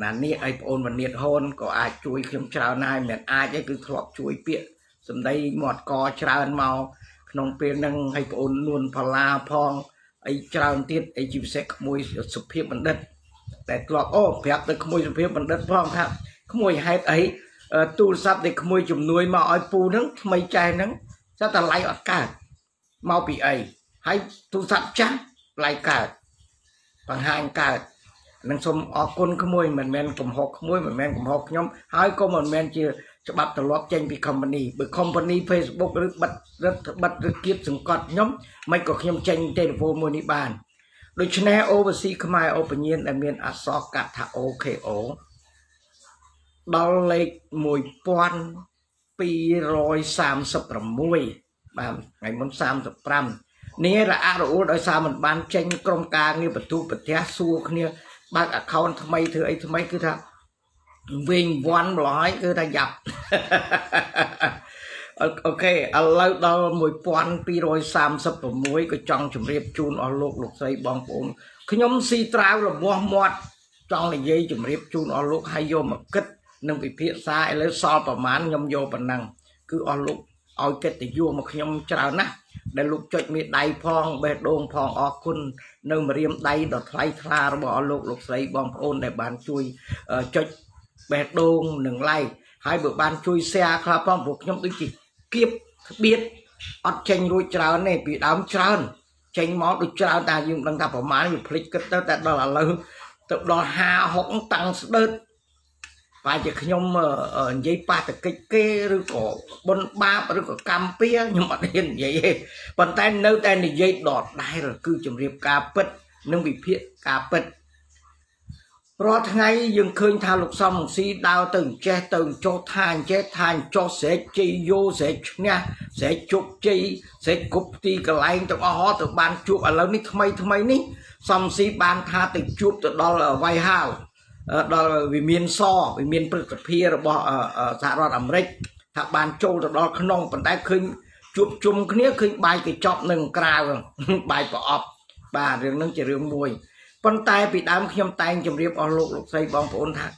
Nà niệm ai ôn mà niệm hôn có ai chui không trao này miền ai chứ cứ thọp chui biện xong đây mọt co trao màu nông pê năng hay ôn luôn phà la phong ai trao tiết ai chịu sẽ môi sụp hiệp bản đất tại thọp ô phép tới môi sụp hiệp bản đất phong tháp môi hai ấy tu sắp thì môi chùm nuôi mà ai pu nắng mây chai nắng sao ta lại ở cả mau bị ấy hay tu sắp chắc lại cả bằng hai cả năng xôm ở con cái môi mình men cùng học môi mình men cùng học nhóm hai con mình men chưa cho bắp từ lót trên bị company bởi company Facebook rất bật rất kiếp sừng cọt nhóm mấy cọt nhóm trên tên vô môi địa bàn đối channel overseas Khmer open nhiên là miền Aso cả thà OK đo lệ mùi quan pi rồi sam sập rầm môi và ngày muốn sam sập rầm nè là aro đôi sam mình ban trên công ca như bật thu bật thea xua kia bác account thay thứ ấy thay cứ thà vinh vón lõi cứ thà dập OK lâu đó mùi quan pi rồi sam sập rầm môi cái trong chủng riệp chun ở lục lục xây bong bóng khi nhóm si trao là mua mọt trong là dây chủng riệp chun ở lục hay vô mà kích nâng vị phía xa lấy so và mán nhóm vô và năng cứ ở lục ở kết thì vô mà nhóm trao nè để lục chọi miệt đầy phong bề đôn phong ở quân nơi mà riêng đầy đọt lấy ra bỏ lục lục xây bom ôn để bàn chui chọi bề đôn nừng lay hai bữa bàn chui xe khá phong buộc nhóm tôi chỉ kiếp biết ở tranh đuôi trao này bị đám trao tranh máu đuôi trao ta dùng đang thập ở mán bị phịch cất tới đó là lớn tự đó hà hỗn tăng đơn và chỉ khi nhóm ở dây ba từ cái kê rồi có bốn ba rồi có cam pia nhưng mà hiện vậy còn tay nấu tay này dây đọt đây là cứ chủng riệp cà pet nâng bị phiện cà pet rồi ngay dừng khơi thao lục xong si đào từng che than cho sẽ chi vô sẽ nha sẽ chụp chi sẽ cúp ti cái lại trong ó từ ban chụp ở lâu ní thay ní xong si ban tha từ chụp từ đó là vay hào đó là vì miền so vì miền bực phía bỏ xã đoàn ẩm rách thạc bàn châu đó khăn nông phần tay khinh chụp chung cái nếp khinh bài cái chọc nâng cao bài bỏ ọp bà rừng nâng chỉ rừng mùi phần tay bị đám khiêm tay chùm riêng ổn lục xây bóng vốn thạc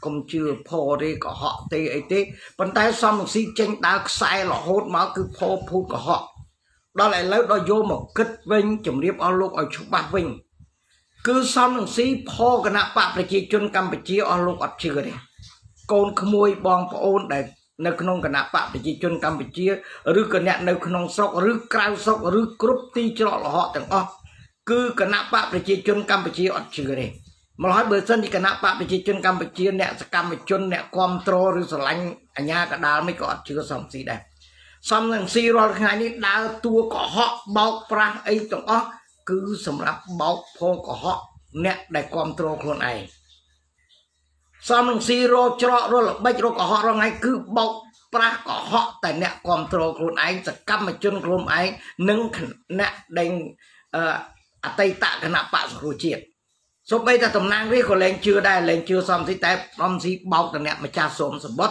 công chưa phô đi có họ tê ấy tê phần tay xong một xí chanh đá sai lọ hốt máu cứ phô phút của họ đó lại lấy đó vô một kết vinh chùm riêng ổn lục ở chúc bác vinh cứ xong đồng sĩ phô cái nạp bạc là chị chôn Campuchia ở lúc ọt chứa đi con khám môi bóng phá ôn để nơi khăn nông cái nạp bạc là chị chôn Campuchia rư cái nạp nơi khăn nông sốc rư cao sốc rư cốp ti cho họ từng ọ cứ cái nạp bạc là chị chôn Campuchia ọt chứa đi mà nói bởi sân thì cái nạp bạc là chị chôn Campuchia nẹ sẽ cầm chôn nẹ control rư sở lánh ở nhà cả đá mới có ọt chứa xong đồng sĩ đây xong đồng sĩ rồi ngày này đá tua có họ bọc ra ấy từng ọ cứ sầm lấp bọc phô của họ nè để control con này xong đồng xí rô cho rồi là bây giờ của họ rồi ngay cứ bọc pra của họ tại nè control con ấy sẽ cắm vào chân con ấy nâng nè đánh ở tây tạ cái nạp bạc rồi chuyện số bây giờ tầm năng đi còn lên chưa xong thì tay xong xí bọc tại nè mà cha xóm sầm bớt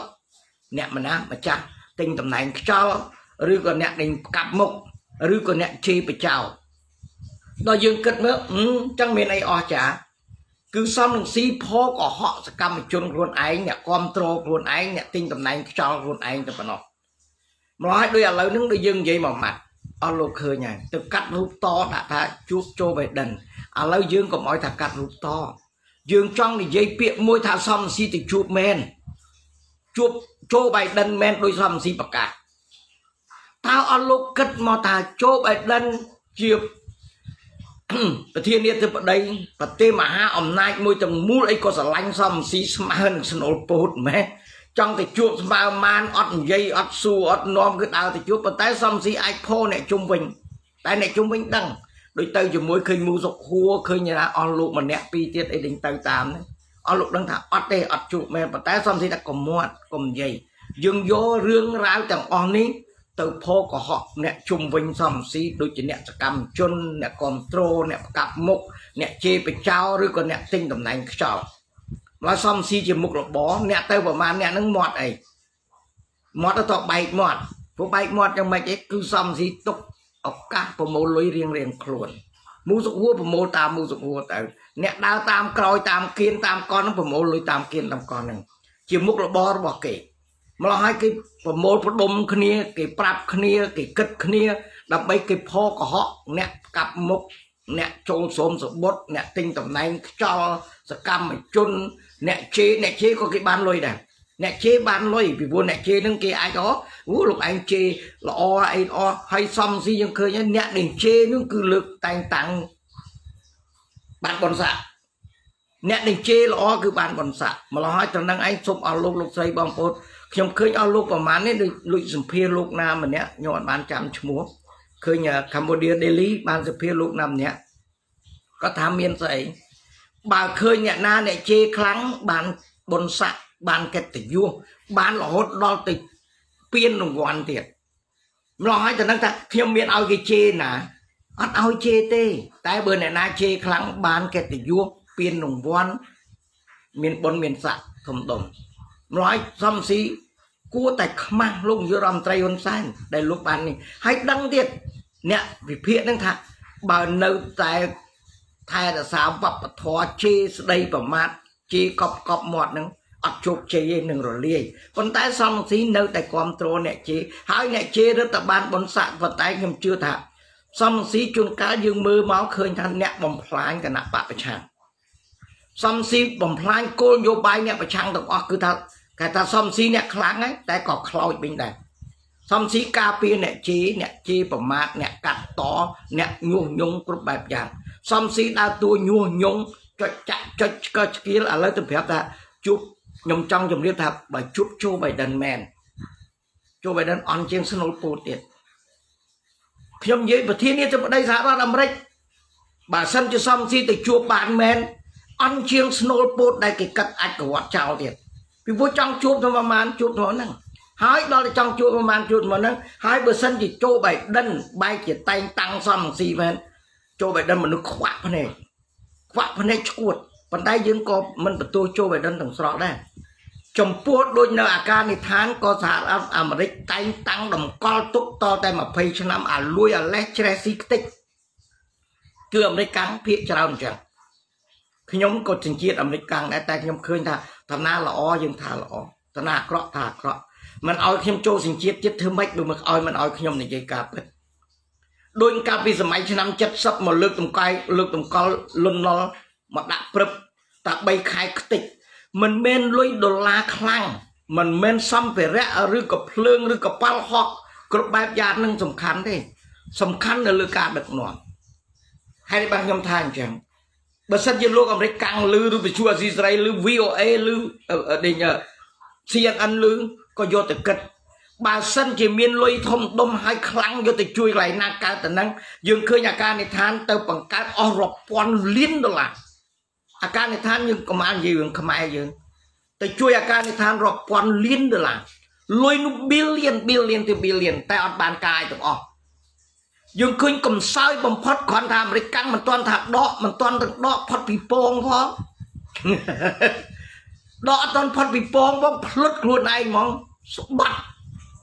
nè mà ná mà cha tinh tầm này cho rồi còn nè đánh cặp mục rồi còn nè chi bị chào nó dừng kết nữa chẳng miền ấy o chả cứ xong đồng xí phô của họ sẽ cầm chôn luôn anh nè control luôn anh nè tinh tầm này cho luôn anh cho bọn nó nói đôi là lớn đứng đôi dừng vậy mà mặt ở lục khơi nhảy từ cắt rút to đã tha chuốc cho về đần ở lâu dương có mọi thằng cắt rút to dương trong thì dây piệm môi thả xong xí thì chuột men chuột cho bài đần men đôi xong xí bạc cả tao ở lục kết mà thả cho bài đần chiệp bà thiên nhiên từ đây bà tê mà ha ẩm nay môi tầng mũ ấy có sở lanh xong xí mà hơn sân ổn bột mẹ trong thì chuột mà man ọt dây ọt xu ọt non cứ đào thì chuột bà tay xong xí ai phô này chung bình tay này chung bình đằng đôi tay cho mối khơi mũ dọc hua khơi như là ọt lụ mà nẹ pi tiết ấy đình tay tám ọt lụ đang thả ọt đây ọt chuột mẹ bà tay xong xí đã cầm muộn cầm dây dương vô rương ráo tầng ọt ní từ phô của họ nè chung vinh xong xí đôi chỉ nè cầm chun nè control nè cặp mục nè chê phải trao rồi còn nè tinh tầm này trao nói xong xí chỉ mục là bó nè tao vào mà nè nâng mọt ấy mọt nó tọt bạch mọt vô bạch mọt trong mạch ấy cứ xong xí tục ốc cá của mẫu lối riêng luôn Mũ dụng hua mô tam mũ dụng hua tao nè đau tam còi tam kiên tam con nó mô lưới tam kiên tam con này chỉ múc là bò bỏ kể mà hai cái mô một bông khnia cái prap khnia cái cất khnia đập mấy cái pho của họ nè cặp múc nè trôn xôm rồi bốt nè tinh tầm này cho rồi cam mình chôn nè chế có cái ban lôi này nè chế ban lôi vì buồn nè chế nâng cái ai đó vũ lục anh chế là o ai o hay xong gì nhưng khơi nhá nè đỉnh chế nương cử lực tàng tàng bạn còn sạ nè đỉnh chế là o cứ bạn còn sạ mà lo hỏi cho năng anh xôm ao lục lục xây bom phốt trong khơi ao lục vào mán ấy lụi dùng phê lục nam mà nè nhọn bán chạm múa khơi nhà Cambodia Delhi ban dùng phê lục nam nhé có tham miên dậy bà khơi nhà na nè chế kháng bạn còn sạ ban kết tình vua ban là hốt đo tịch piên đồng hoàn thiệt nói cho năng ta thêm miên ao cái chê nà ăn ao chê tê tại bờ này na chê kháng ban kết tình vua piên đồng hoàn miền bốn miền sạ thầm đồng nói xăm xí cua tại mang lung giữa rầm tây hôn san đây lúc ban này hãy đăng thiệt nè vì phía năng thà bà nấu tại thay là sao vập thò chê đây và mát chê cọp cọp mọt năng ắt chụp chế nâng rồi liề còn tại sao một tí nơi tại control nè chế hai nè chế rất là ban bón sạn vận tải ngầm chưa thả xong một tí chuông cá dương mưa máu khơi thanh nè bầm phán cả nạp bạc bạch hàng xong xí bầm phán cô vô bay nè bạch hàng được óc cứ thật cái ta xong xí nè kháng ấy tại cọp khơi bình đẳng xong xí cà phê nè chế bầm mát nè cắt to nè nhung nhung cướp bẹp giang xong xí đa tua nhung nhung cho chạy cho cơ kia là lấy từ phép ta chụp nhom trong dòng liên thập và chúc Joe Biden men Joe Biden on trên sân đấu bột tiệt nhom dưới và thiên nhiên trong đây giá ra làm rách bà sân cho xong gì thì chua bạn men on trên sân đấu bột đây cái cắt ách của họ chào tiệt vì vô trong chua thôi mà man chua nó nè hai đó là trong chua mà man chua mà nè hai bờ sân thì Joe Biden bay chỉ tay tăng xong gì men Joe Biden mà nó quạ này chuột bàn tay dương có mình phải tôi cho về đơn thằng sọ đây chồng pua đôi nợ ca này tháng có giá à mà đấy tay tăng đồng con túc to tay mà phê cho năm à lui à lét chelsea tích chưa đấy cắn phía cho đồng chẳng khi nhóm có trình chiết ẩm đấy càng đã tay nhóm khơi ta thằng na là o dương thà là o thằng na cọ thà cọ mình oi khi nhóm trâu trình chiết chết thứ mấy đôi mực oi mình oi khi nhóm này dây cà bứt đôi cà bây giờ mấy cho năm chất sấp mà lướt tầm quay lướt tầm con luôn lo mà đã prep ta bay khai tịch mình men lôi đô la khăng mình men xăm về rẽ rư cặp lương rư cặp bao họ cặp bài gia năng sầm khăn đi sầm khăn là lừa cả được nọ hay là bằng nhom than chẳng bớt sân dân lô cầm đấy càng lư rư bị chua Israel lư VOA lư ở đây nhờ CNN lư có vô từ cật bà sân chỉ miên lôi thông đông hai khăng vô từ chui lại na ca từ năng dương khơi nhà ca này than tao bằng cá orop quan liên đô la à ca này than nhưng mà ăn gì cũng không ai dừng tại chui à ca này than rọc quan liên được là lôi nó billion từ billion tại ăn bàn cài được không dừng khơi cầm sợi bầm phật còn tham đấy căng mình toàn thạc đọ mình toàn được đọ phật bị pong phó đọ toàn phật bị pong bóng lướt luôn này mong bắt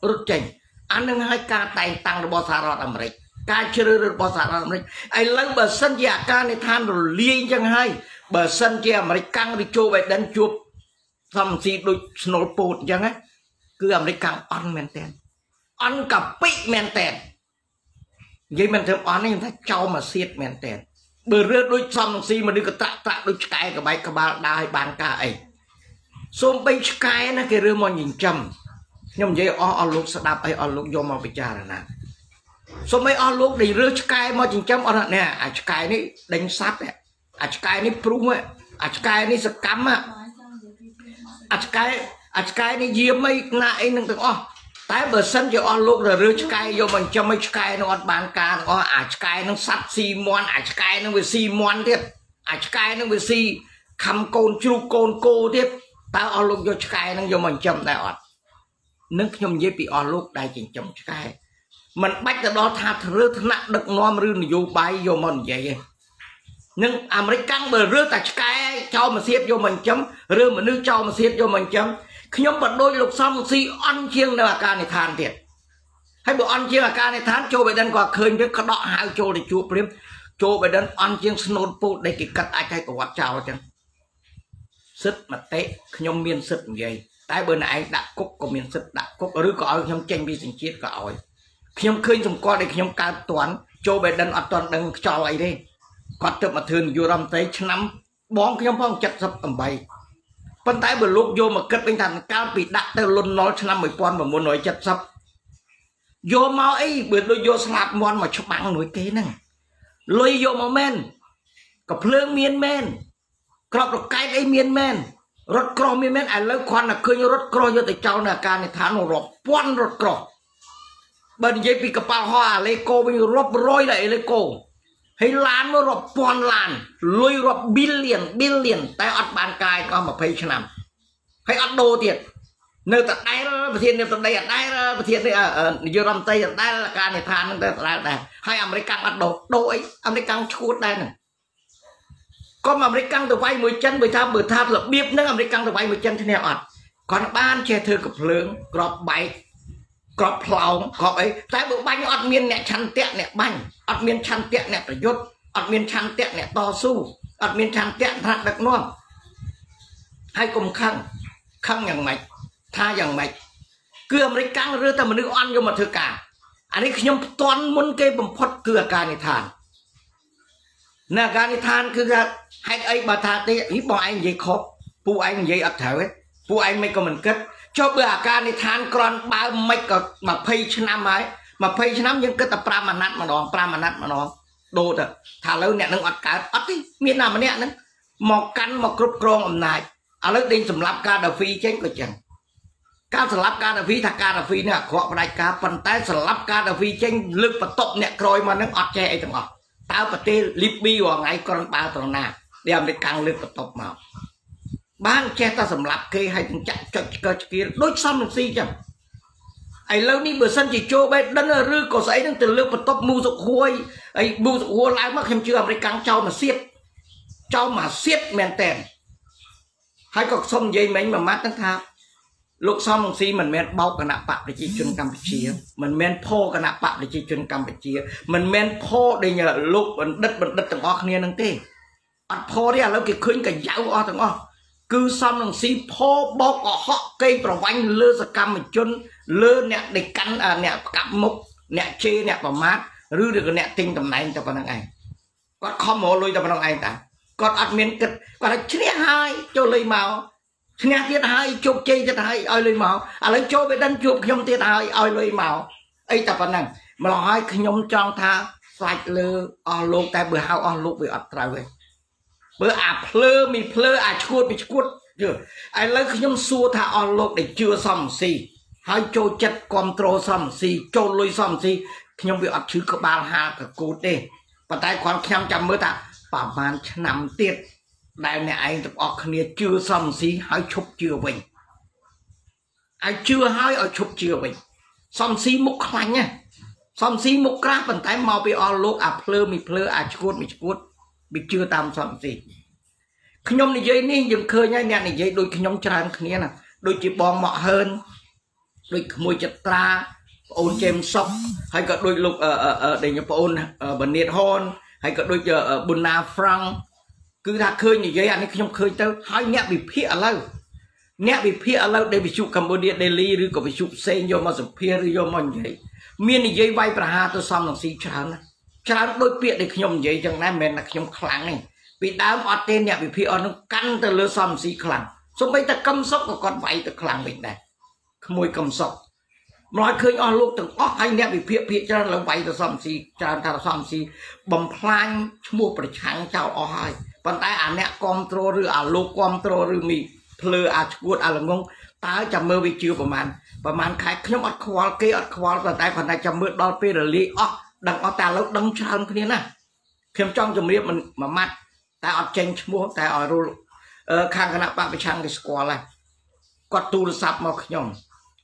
rất chỉnh anh đang hai ca tài tăng được bao xa rồi làm đấy ca chưa được bao xa làm đấy anh lấy bờ sân giả ca này than rồi liên chẳng hay bờ sân kia mà căng đi chô vậy đánh chụp xong gì đôi snowboard chẳng ấy cứ làm đấy căng on men ten on cả pít men ten vậy mình thêm on này thấy trâu mà siết men ten bờ rớt đôi xong gì mà đi cả tạ đôi cái cả bay cả ba đai bàn cả ấy xôm bay cái nó cái rơm mòn nhìn chầm nhưng vậy on lúc sẽ đạp ấy on lúc vô mà bị già rồi nè xôm mấy on lúc đi rớt cái mòn nhìn chầm on nè à cái này đánh sát đấy à cái này prung á, à cái này scam á, à cái này gì mấy nãy năng tượng ó, tại bờ sân cho on luôn rồi rước cái vô mình cho mấy cái nó ăn bàn cà nó à cái nó sắt Simon à cái nó với Simon tiếp, à cái nó với Si khăm côn chua côn cô tiếp, tao on luôn vô cái nó vô mình chấm đại ọt, nước nhom dễ bị on luôn đại chỉnh chấm cái, mình bắt từ đó tha thứ nặng đực non rư nó vô bay vô mình vậy. Nhưng American bờ rước tại cái cho mà xếp vô mình chấm rước mà nước cho mà xếp vô mình chấm khi nhóm bật đôi lục xong si ăn chiêng là ca này than thiệt hay bộ ăn chiêng là ca này than cho vậy đang qua khơi với các đọ hai cho để chụp phim Joe Biden ăn chiếc snowboard để kịp cắt ai chạy của quạt trào chẳng. Sức mà tệ, nhóm miên sức như vậy. Tại bữa nay anh đã cốc của miên sức, đã cốc ở rưu có ai nhóm chanh bị sinh chết của ai. Nhóm khơi chúng có để nhóm cao toán, Joe Biden ở toàn đang cho lại đi. Còn tự mà thường dù rằm tới năm bóng nhóm phong chặt dập tầm bày. Vẫn tại bữa lúc vô mà cất bình thẳng cao bị đặt tới luôn nói năm mấy con mà muốn nói chặt dập. Vô mau ấy bữa đôi vô sạp mòn mà cho bằng nổi kế năng. Lôi vô màu men, cặp lương miên men, cặp đọc cái đấy miên men, rốt cỏ miên men, ai lấy khoan là khơi như rốt cỏ như tới cháu là cả này thả nó rộp, quán rốt cỏ. Bên dây bị cặp bao hoa lấy cô bây giờ rộp rối lại lấy cô. Hay lán nó rộp quán lán, lôi rộp billion, tay ọt bàn cài có mà phê cho nằm. Hay ọt đồ tiệt. Nơi tận đây là bà thiên, dù rằm tây tận đây là cả này thả nó ra đây. Hai American bắt đồ ấy, American chút đây nè. Còn American từ vay 10 chân, bởi tháp là biếp nâng American từ vay 10 chân thế nào ọt. Còn ban trẻ thư cập lưỡng, cọp bạch, cọp lòng, cọp ấy. Tại bộ bánh ọt miên nẹ chăn tiện nẹ bánh, ọt miên chăn tiện nẹ tỏa dốt, ọt miên chăn tiện nẹ to su, ọt miên chăn tiện thật đặc non. Hay cùng khăn, khăn nhằng mạch, tha nhằng mạch. Cứ American rơi ta mà nước oan vô mà thư cả. Anh ấy nhóm toàn muốn kê bầm phót cửa gà này thàn. Nà gà này thàn cứ ra hai ấy bà thà tê ý bỏ anh dây khóc. Phụ anh dây ập thở hết. Phụ anh mấy con mình kết. Cho bữa gà này thàn còn bao mấy con mà phê cho năm ấy. Mà phê cho năm nhưng cứ ta pra mà nát mà nó. Đồ thật. Thà lâu nè nâng ọt cả ọt đi. Miễn nào mà nè nâng. Một căn một cục rôn ẩm nạch. À lúc đinh xùm lắp gà đà phi chánh của chẳng. Các sản lắp ca đà phí, thạc ca đà phí nè, khóa bà đại ca, phần tay sản lắp ca đà phí chênh lực và tộc nè, rồi mà nâng ọt chè ấy thằng ọ. Tao bà tê líp bi vào ngay con bà tàu nà, đem đi càng lực và tộc màu. Bán chè ta sản lắp kê hay thằng chạy cho kia, đôi xong được gì chẳng. Ấy lâu ní bữa sân chỉ cho bê, đân ở rư cổ sấy nâng từ lực và tộc mưu dụng huôi. Ấy mưu dụng huôi lái mắc em chưa hầm đấy càng trao mà siết. Trao mà siết mèn tèn. Hay còn xong dây mánh mà mát nâng thao. Lúc xong một xí mình men bọc cái nạp bạc để chi chuyên Campuchia. Mình men phô cái nạp bạc để chi chuyên Campuchia. Mình men phô để nhờ lúc đất tầng ọc nè nâng tê. Ất phô đấy à lâu kì khuyên cả giáo ọc tầng ọc. Cứ xong một xí phô bọc ở họ cây bảo vanh lơ ra Campuchia. Lơ nẹ để cắn, nẹ cặp mốc, nẹ chê, nẹ bảo mát. Rư được nẹ tinh tầm này cho bà năng ảnh. Còn không mô lôi cho bà năng ảnh ta. Còn ạc miên kịch, còn là chế hai cho lây màu. Nghe tiết hai chụp chê tiết hai oi lưỡi màu. À lấy cho với đánh chụp nhóm tiết hai oi lưỡi màu. Ê tập vào năng. Mà là hai nhóm tròn tha sạch lơ o lô ta bữa hào o lô bữa ọt trao về. Bữa à plơ mi plơ à chốt mi chốt. Ai lấy nhóm xua tha o lô để chưa xong xì. Hai cho chất control xong xì. Cho lôi xong xì. Nhóm bị ọt chứ có ba hà cả cốt đi. Và tay khoan khám chăm mơ ta. Bảo man cho nằm tiết. Đại này anh tập ọt khăn chưa xong xí hỏi chụp chưa bình. Ai chưa hỏi ở chụp chưa bình. Xong xí múc khăn nha. Xong xí múc ra phần tay màu bị ọ lúc à plơ à chút bị chưa tam xong xí. Khi nhóm này dây nên dừng khơi nha. Nè này dây đôi khi nhóm tràn khăn nha. Đôi chỉ bóng mọ hơn. Đôi môi chật ra. Ôn chêm sốc. Hay có đôi lúc để nhập ôn bẩn nhiệt hôn. Hay có đôi bùn na franc. Cứ ra khơi như vậy anh ấy không khơi tới. Hỏi nhạc bị phía ở lâu. Nhạc bị phía ở lâu để bị chụp Cambodia Delhi. Rồi có bị chụp xe vô mà dùm phía rồi vô mà như vậy. Miên như vậy vay bà hà tôi xong làm gì chẳng nè. Chẳng đôi biệt để không vậy chẳng nè mẹ là không kháng này. Vì đám ọt tên nhạc bị phía ở nó căn tới lỡ xong làm gì kháng. Xong bây ta cầm sốc của con vay tôi kháng mình này. Môi cầm sốc. Nói khơi ở lúc từng ốc anh nhạc bị phía chẳng là vay tôi xong làm gì. Chẳng ta xong làm gì. Bầm phanh mua bà chẳng chào ở hai. Còn tay anh nè control rư à lô control rư mì plơ à chút à lông ngông. Ta chẳng mơ bị chư bà màn. Bà màn khai khá nhóm ọt khóa kê ọt khóa. Còn tay còn này chẳng mơ đo phê rửa lý ọt. Đăng ọt ta lúc đăng tràn cái này nè. Khiếm trong chùm riêng mình mà mắt. Ta ọt chênh chmua ta ọt rô. Khang cái nạ bạc bà chàng cái score là. Còn tu sạp mọc nhóm.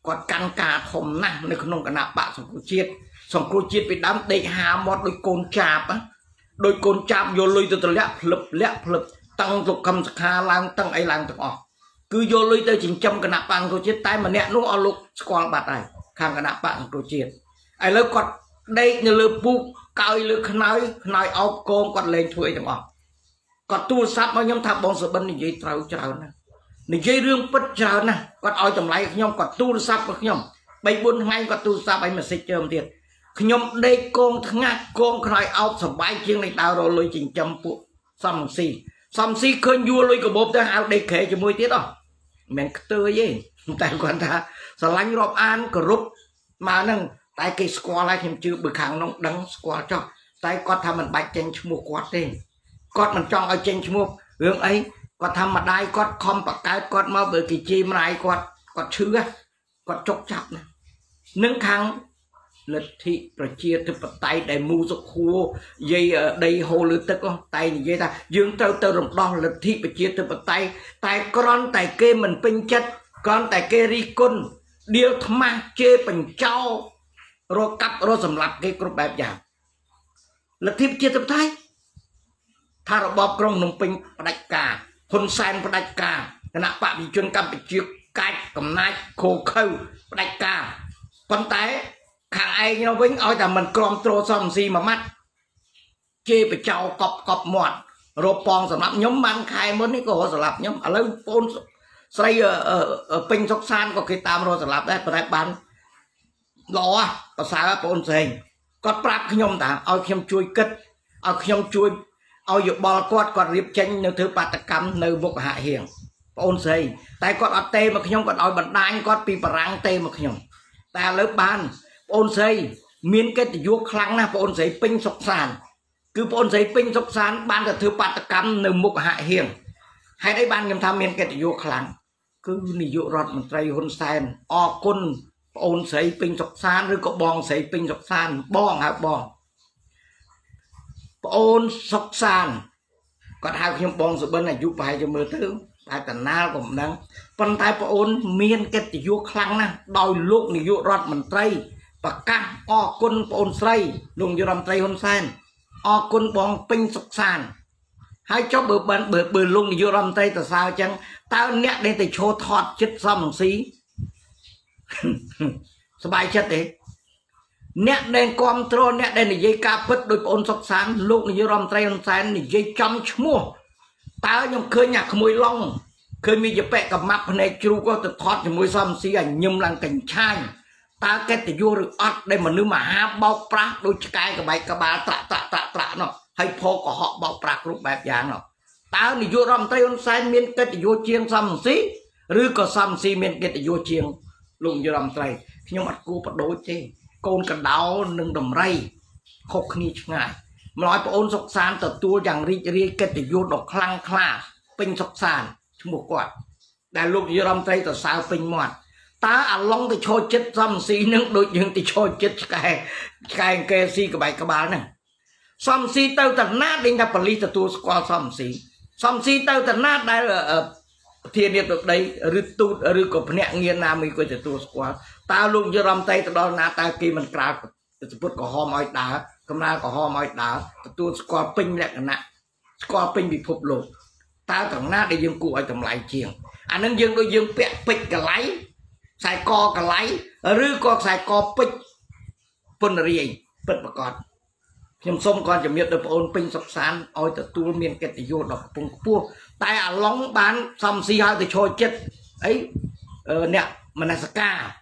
Còn căng cà thòm nà. Nơi khá nông cái nạ bạc xong cô chiết. Xong cô chiết bị đám đẩy hà mọt đôi côn chạp á. Đôi con chạm vô lươi từ lẹp lập tăng tục cầm khá lang tăng ấy lang tăng ọ cứ vô lươi tới 900 cái nạp bằng tôi chết tay mà nẹt nó lục squal bạt này khang cái nạp bằng tôi chết ai lớp quạt đây như lớp pu còi lư khơi áo côn quạt lên thui chẳng bỏ quạt tua sáp mà nhom tháp bóng sờ bên như trâu trâu nè như dây rương bứt trâu nè quạt ao chồng lại nhom quạt tua sáp mà nhom bay buôn ngay quạt tua sáp bay mà xịt chơm tiền nhom đây con ngã con khơi áo sờ bay chiên này tao rồi lôi chỉnh chấm phụ xăm xì khơi vua lôi cái bột ra áo đây khề cho môi tiết đó mình tươi gì tại quan ta sờ lánh rộp an group mà nè tại cái squad lại thêm chữ bực hàng nông đắng squad cho tại con tham mình bạch trên mua quạt đi con mình trong ở trên mua hướng ấy con tham mà đai con không bạc cái con mau bởi kỳ chi mà này con chứa con chọc chọc nâng kháng lịch thị rồi chia từ tay để mua dụng khô dây đây hồ lưỡi tức con tay như vậy ta dương tao tao rộng đo lịch thị và chia từ tay tại con tại kê mình pin chất con tại kê ri côn điều tham chê bình châu rồi cặp rồi sầm lạp cái cục bẹp giảm là thiếp chia tập thái thà rồi bọc trong nông pin đạch cả hôn sen đạch cả là bạn bị chuyên cầm bị chịu cạch cầm nai khô khâu đạch cả con té hàng ai nó vĩnh ơi là mình còn trô xong gì mà mắt chê bị trào cọp cọp mọt rồi pon sầm lạp nhóm mang khai mới cái cổ sầm lạp nhóm ở lâu pon xây ở pin sọc san có cái tam rồi sầm lạp đấy phải bán lo bà xã bọn dành con prap nhom ta ao nhom chui cất ao nhom chui ao dục bò con riệp chanh nơi thứ ba ta cắm nơi bục hạ hiền bọn dành tại con ở tê mà nhom con đòi bật đai con bị răng tê mà nhom ta lớp ban bọn dành miên kết vuông khăng na bọn dành pin sọc sàn cứ bọn dành pin sọc sàn ban là thứ ba ta cắm nơi bục hạ hiền hay đấy ban nhom tham miên kết vuông khăng cứ nị dụ rọt một trai hôn sen o côn ôn xây pin sọc san rồi có bong xây pin sọc san bong hả bong ôn sọc san còn hai cái bong rồi bên này giúp bài cho mưa thứ tại tận nào cũng nắng phần tai ôn miên cái thì vô khăng nè đòi lúc này vô rót mình tây và căng o quân ôn xây luôn vô làm tây hôn sen o quân bong pin sọc san hai cho bờ bên bờ luôn vô làm tây tại sao chăng tao nhẹ đây thì cho thọt chết xong xí sơ bài chất đấy nét đen control nét đen dây ca phất đôi ôn sọc sáng lúc như rầm trai rầm sáng dây chấm mua tao nhung khơi nhạc mùi long khơi mi dập bẹ cặp mặt này chú có từ thoát thì mùi xăm xí ảnh nhung làng cảnh trai ta cái từ vô được ọt đây mà nếu mà ha bao pra đôi cái cái bài cái bà tạ nó hay phô của họ bao pra lúc bẹp dạng nó tao thì vô rầm trai rầm sáng miên cái từ vô chiêng xăm xí rư có xăm xí miên cái từ vô chiêng luôn vô làm trai nhưng mặt cô bắt đối chứ con cần đau nâng đầm ray khóc ni ngại nói ôn sọc sàn tật tua rằng ri cái từ vô độc khăng khla pin sọc sàn chung một quạt đại luôn vô làm trai tật sao pin mọt ta ăn long thì cho chết xăm xí nâng đối nhưng thì cho chết cái kê xí cái bài cái bà này xăm xí tao tật nát đến gặp lý tật tua qua xăm xí tao tật nát đây là thiên nhiên được đấy rứt tụt rứt có nhẹ nghiêng nam mình có thể tua quá ta luôn cho làm tay từ đó na ta kia mình cào từ phút có ho mỏi đá cầm na có ho mỏi đá tua qua pin lại cái nè qua pin bị phục lột ta thằng na để dương cụ ở tầm lại chiềng anh nên dương đôi dương bẹt pít cái lái xài co cái lái rứt co xài co pít phân riêng phân mà còn nhưng xong con chỉ biết được ôn pin sọc sán ôi từ tua miền cái từ vô đọc vùng cua tai à lóng bán xăm xì hai từ cho chết ấy nè mà là ska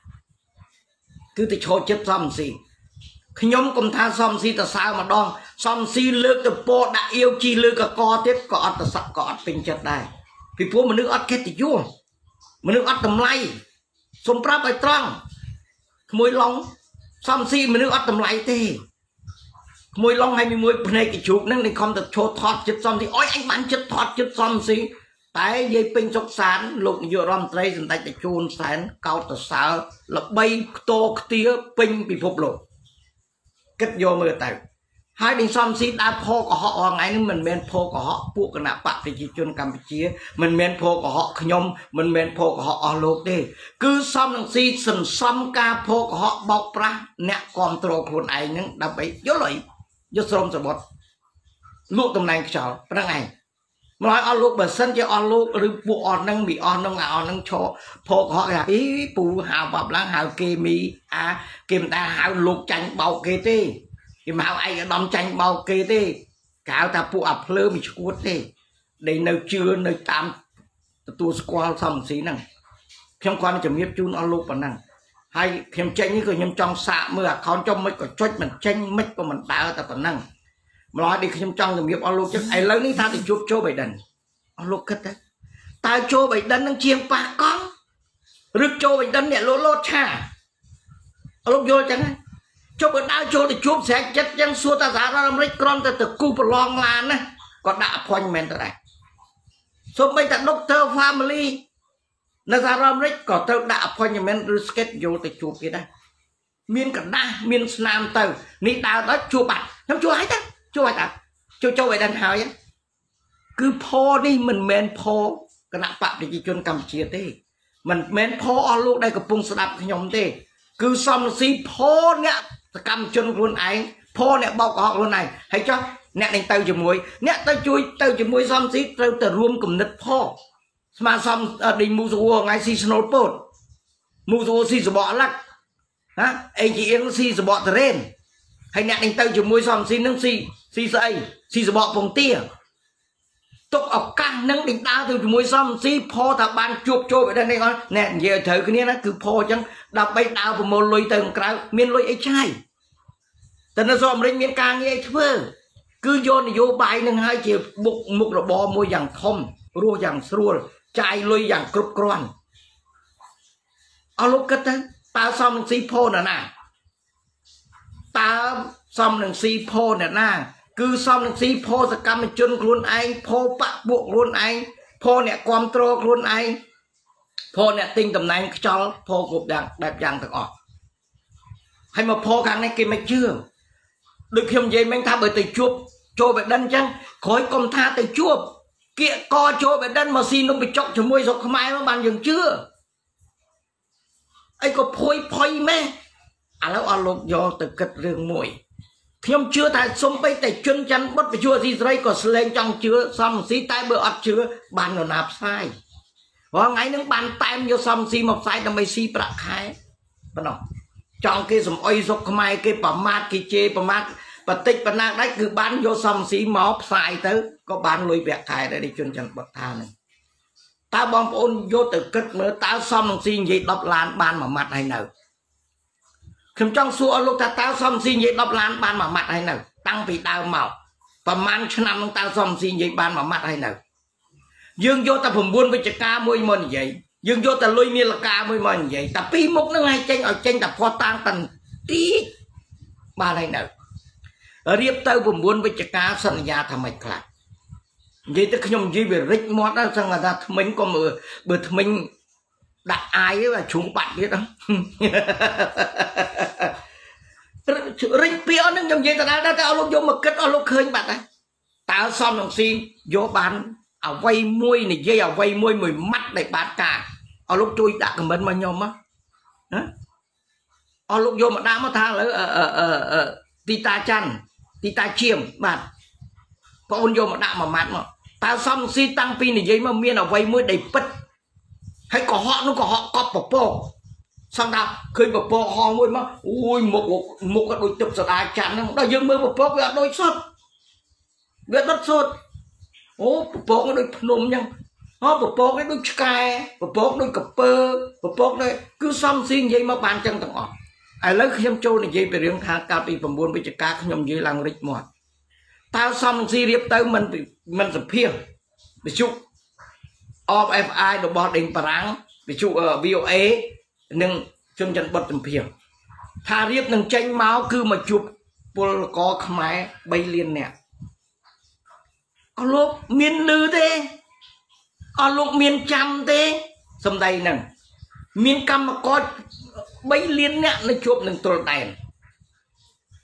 cứ từ cho chết xăm xì khi nhóm cùng tha xăm xì từ sao mà đong xăm xì lướt từ po đã yêu chi lướt cả co tiếp cọt từ sặc cọt pin chật đài vì phố mà nước ớt cái từ vô mà nước ớt tầm lay xôm práp ai trăng môi lóng xăm xì mà nước ớt tầm lay thế mùi long 21 này cái chuột nâng này không được cho thọt chết xong thì ôi anh bán chết thọt chết xong xí tại dây pin sọc sán lục dừa rầm tây dân tay chôn sán cao tờ sáo là bay tô tía pin bị phục lộ kết vô người tài hai đình xong xí đã phô của họ ngày nên mình men phô của họ buộc cái nạp bạc thì chỉ chôn Campuchia mình men phô của họ nhom mình men phô của họ lục đi cứ xong thằng xí sần xong ca phô của họ bọc ra nè control khuôn anh nhưng đã bị vô lợi vô sớm rồi bớt lúc tầm này chở bên này nói ăn lúc bờ sân chứ ăn lúc rừng buộc ăn nâng bị ăn nông ăn nâng cho phô họ là ý phù hào bọc lăng hào kê mi à kìm ta hào lục chanh bọc kê tê cái máu ai đâm tranh bao kê thế cáo ta phụ ập lơ mình cuốn thế đây nơi chưa nơi tam tua squall xong xí năng không quan trọng nghiệp chun ở lục bản năng hay thêm tranh như cái nhom trong xạ mưa con trong mấy cái chốt mình tranh mấy của mình tạo ta bản năng mà nói đi nhom trong làm nghiệp ở lục chứ ai lớn đi tha thì chụp chỗ bảy đần ở lục hết đấy ta chỗ bảy đần đang chiêm ba con rực chỗ bảy đần để lỗ lỗ cha ở lục vô chẳng cho bữa đau chỗ thì chụp sẽ chết chẳng xua ta giả ra làm lấy con ta từ cu long lan này còn đã phanh men ta đây số mấy ta doctor family nó ra râm rích có tớ đã appointment rồi skate vô tới chụp kia đây miên cả đa miên nam tờ ní đào đó chụp bạch nó chụp ai ta cho vậy đàn hào nhá cứ po đi mình men po cái nạp bạc để chỉ chôn cầm chia thế mình men po lúc đây có pung sập nhóm thế cứ xong xí po nè cầm chôn luôn ấy po nè bọc họ luôn này thấy cho nè đánh tàu chỉ muối nè tàu chui tàu chỉ muối xong xí tàu tờ ruộng cầm nứt po mà xong đình mua rùa ngay xì snow pot mua rùa xì sờ bọ lắc á anh chị em xì sờ bọ tren hay nẹt anh tao chỉ mua xong xì nướng xì xì sợi xì sờ bọ phồng tia tục ọc căng nướng đỉnh tao từ mua xong xì po thà ban chuột trôi vậy đây này con nẹt giờ thấy cái này nó cứ po chẳng đập bay tao vào một lối tường cái miên lối ấy chai tao nó dòm lên miên càng như ấy phơ cứ vô thì vô bài nâng hai chiều mục mục là bò mua vàng thom rùa vàng srua chạy lui dạng cướp con ở lúc kết ta xong xì phô nè nè ta xong đừng xì phô nè nè cứ xong đừng xì phô sẽ cầm chân luôn anh phô bạc buộc luôn anh phô nè control luôn anh phô nè tinh tầm này cho phô gục đạn đẹp dạng thật ọt hay mà phô càng này kia mà chưa được không gì mình tha bởi tay chuột cho bệnh đân chăng khói công tha tay chuột kia co chỗ bên đan mà xin nó bị chọc cho môi dọc mai mà bàn dừng chưa ấy có phôi phôi mẹ à lão ăn lộc do từ cật rừng mũi thêm chưa tại xông bay tại chân chắn bất bị chua gì đây còn lên trong chưa xong xí tay bờ ấp chưa bàn nó nạp sai và ngay những bàn tay em vô xong xí mọc sai tầm mấy xí bạc khai bắt đầu trong cái dòng oi dọc mai cái bà mát cái chê bà mát và tích và nạc đấy cứ bán vô xong xí móc xài tới có bán lùi bẹt thải để đi chuyên chẳng bậc thang này tao bom ôn vô từ cất nữa tao xong xí gì đọc lan ban mà mặt hay nào không trong xua lúc ta tao xong xí gì đọc lan ban mà mặt hay nào tăng vì tao màu và mang cho năm tao xong xí gì ban mà mặt hay nào dương vô ta phùng buôn với chả ca môi mình vậy dương vô ta lùi mi là ca môi mình vậy ta pi mốc nó ngay chanh ở chanh ta pho tang tần tí ban hay nào riêng tao vừa muốn với cá sân nhà thằng mày khác vậy tức nhom gì về rít mót đó rằng là ta mình có mờ bữa mình đặt ai là chúng bạn biết không rít pia nó nhom gì ta đã tao lúc vô mà kết ở lúc khơi bạn này tao xong đồng xin vô bán ở vay môi này dây ở vay môi mười mắt để bán cả ở lúc tôi đã cầm bên mà nhom á ở lúc vô mà đã mất tha nữa thì ta chăn thì ta chiêm bạn có ôn vô mà đạm mà mát mà ta xong xi tăng pin để giấy mà miên ở vay mới đầy bứt hay có họ nó có họ có bọc bò xong đạp khơi bọc bò ho mới mà ui một cái đôi tập sợi chăn nó đã dương mới bọc bò với đôi sốt biết đất sốt ô bọc bò cái đôi nôm nhăng nó bọc bò cái đôi cài bọc bò đôi cặp bơ bọc bò đây cứ xong xi giấy mà bàn chân thằng họ ai lấy khi nhom trâu này dây về riêng thang cao thì phần buôn với chả cá nhom dưới làng rít mọt tao xong xì điệp tới mình sập phiền bị chụp OFI đồ bò đỉnh parang bị chụp ở VOA nhưng chân chân bật sập phiền thà điệp nâng tranh máu cứ mà chụp pol có khmai bay liền nè ở lúc miền lư thế ở lúc miền chăm thế sầm đây nè miền cam mà có bấy liên nhạn nó chụp nâng tồn đèn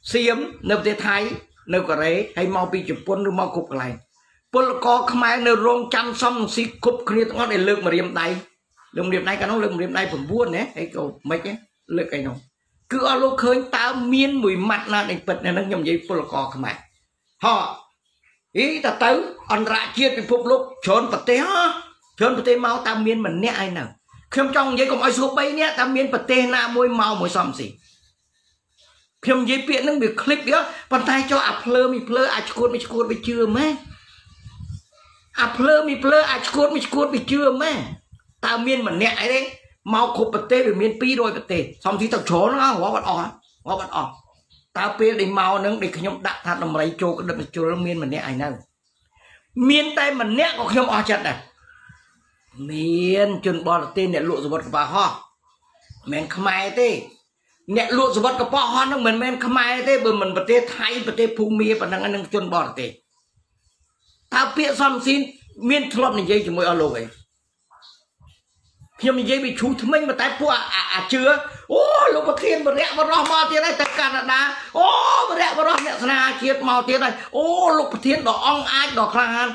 xiêm nâng thế thái nâng có đấy hay mau bị chụp quân nó mau cục lại quân có khmai nâng rong chăm xong xí cục kia nó để lượm mà điểm tay cả nó lượm điểm tay phần buôn đấy cái cầu mấy cái lượm cái nó cứ ở lúc khơi tao miên mùi mặt là đánh bật này nó nhầm gì quân có khmai họ ý ta tới ăn rạ chia bị phục lúc trốn vật tế ha trốn vật tế máu tao miên mình nè ai nào không trong vậy cũng ai số bay nhé ta miên bật tê na môi màu mùi xòm gì phim giấy biển nó bị clip đó, bàn tay cho plơ mi cột bị chưa mấy, plơ mi cột bị chưa mấy, ta miên mà nẹt ấy đấy, mau khốp bật tê bị miên pi rồi bật tê, xong thì tao chó nó hóa bật ỏ, ta pê để mau nâng để nhom đặt thắt làm lấy trâu cái đập trâu nó miên mà nẹt ấy nào, miên tay mà nẹt có nhom ở chặt này, miên chân bò là tên nẹt lụa rồi bật bà ho, men khmai tê. Nè lụa số vật có bỏ hoa nó mình khmai thế bởi mình bật thế Thái bật thế Phú Mỹ và năng chuẩn bỏ thế ta bịa xong xin miên thọp này dây cho mỗi alo ấy khi mình dây bị chú thú mình mà tay phụ chưa ô lúc có thiên bật rẽ vào đó mà thế này tất cả là đá ô bật rẽ vào đó mẹ ra chiếc màu thế này ô lúc có thiên đỏ ong ai đỏ khăn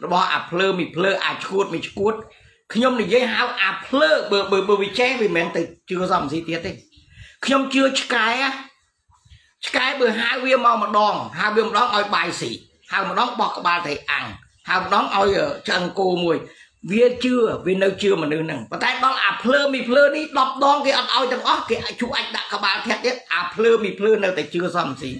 nó bỏ plơ chuột ខ្ញុំនិយាយហាវអាភ្លើបើវិចែវាមិនតែជឿសំស៊ីទៀតទេខ្ញុំជឿឆ្កែឆ្កែបើហាវវាមកម្ដងហាវវាម្ដងឲ្យបាយស៊ីហាវម្ដងឲ្យឆ្អឹងគោមួយវាជឿវានៅជឿមនុស្សហ្នឹងប៉ុន្តែដល់អាភ្លើមីភ្លើនេះ10ដងគេអត់ឲ្យទាំងអស់គេអាចជួអាចដាក់ក្បាលធាក់ទៀតអាភ្លើមីភ្លើនៅតែជឿសំស៊ី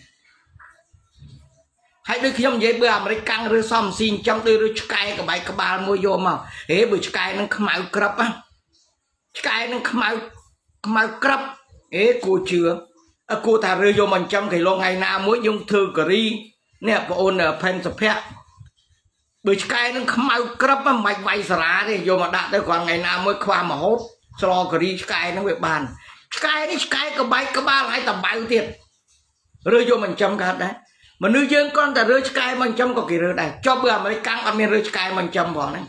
ហើយដូចខ្ញុំនិយាយបើអាមេរិកកាំងឬសំស៊ីចាំទៅឬឆ្កែក្បែរក្បាលមួយយកមកហេបើឆ្កែនឹងខ្មៅក្រឹប Cái nó khmau crap ế cô chưa cô ta rơi vô mình trăm cái lo ngày nào mới dùng thư gửi nè bộ ôn pen sập hẹ bởi cái nó khmau crap mà mày vay xả thì vô mà đặt tới khoảng ngày nào mới qua mà hốt cho gửi cái nó về bàn cái có bay có ba lại tầm bao tiền rơi vô mình trăm cái đấy mà nữ dương con ta rơi cái mình trăm có kỳ rơi này cho bữa mới căng ăn miếng rơi cái mình trăm vào này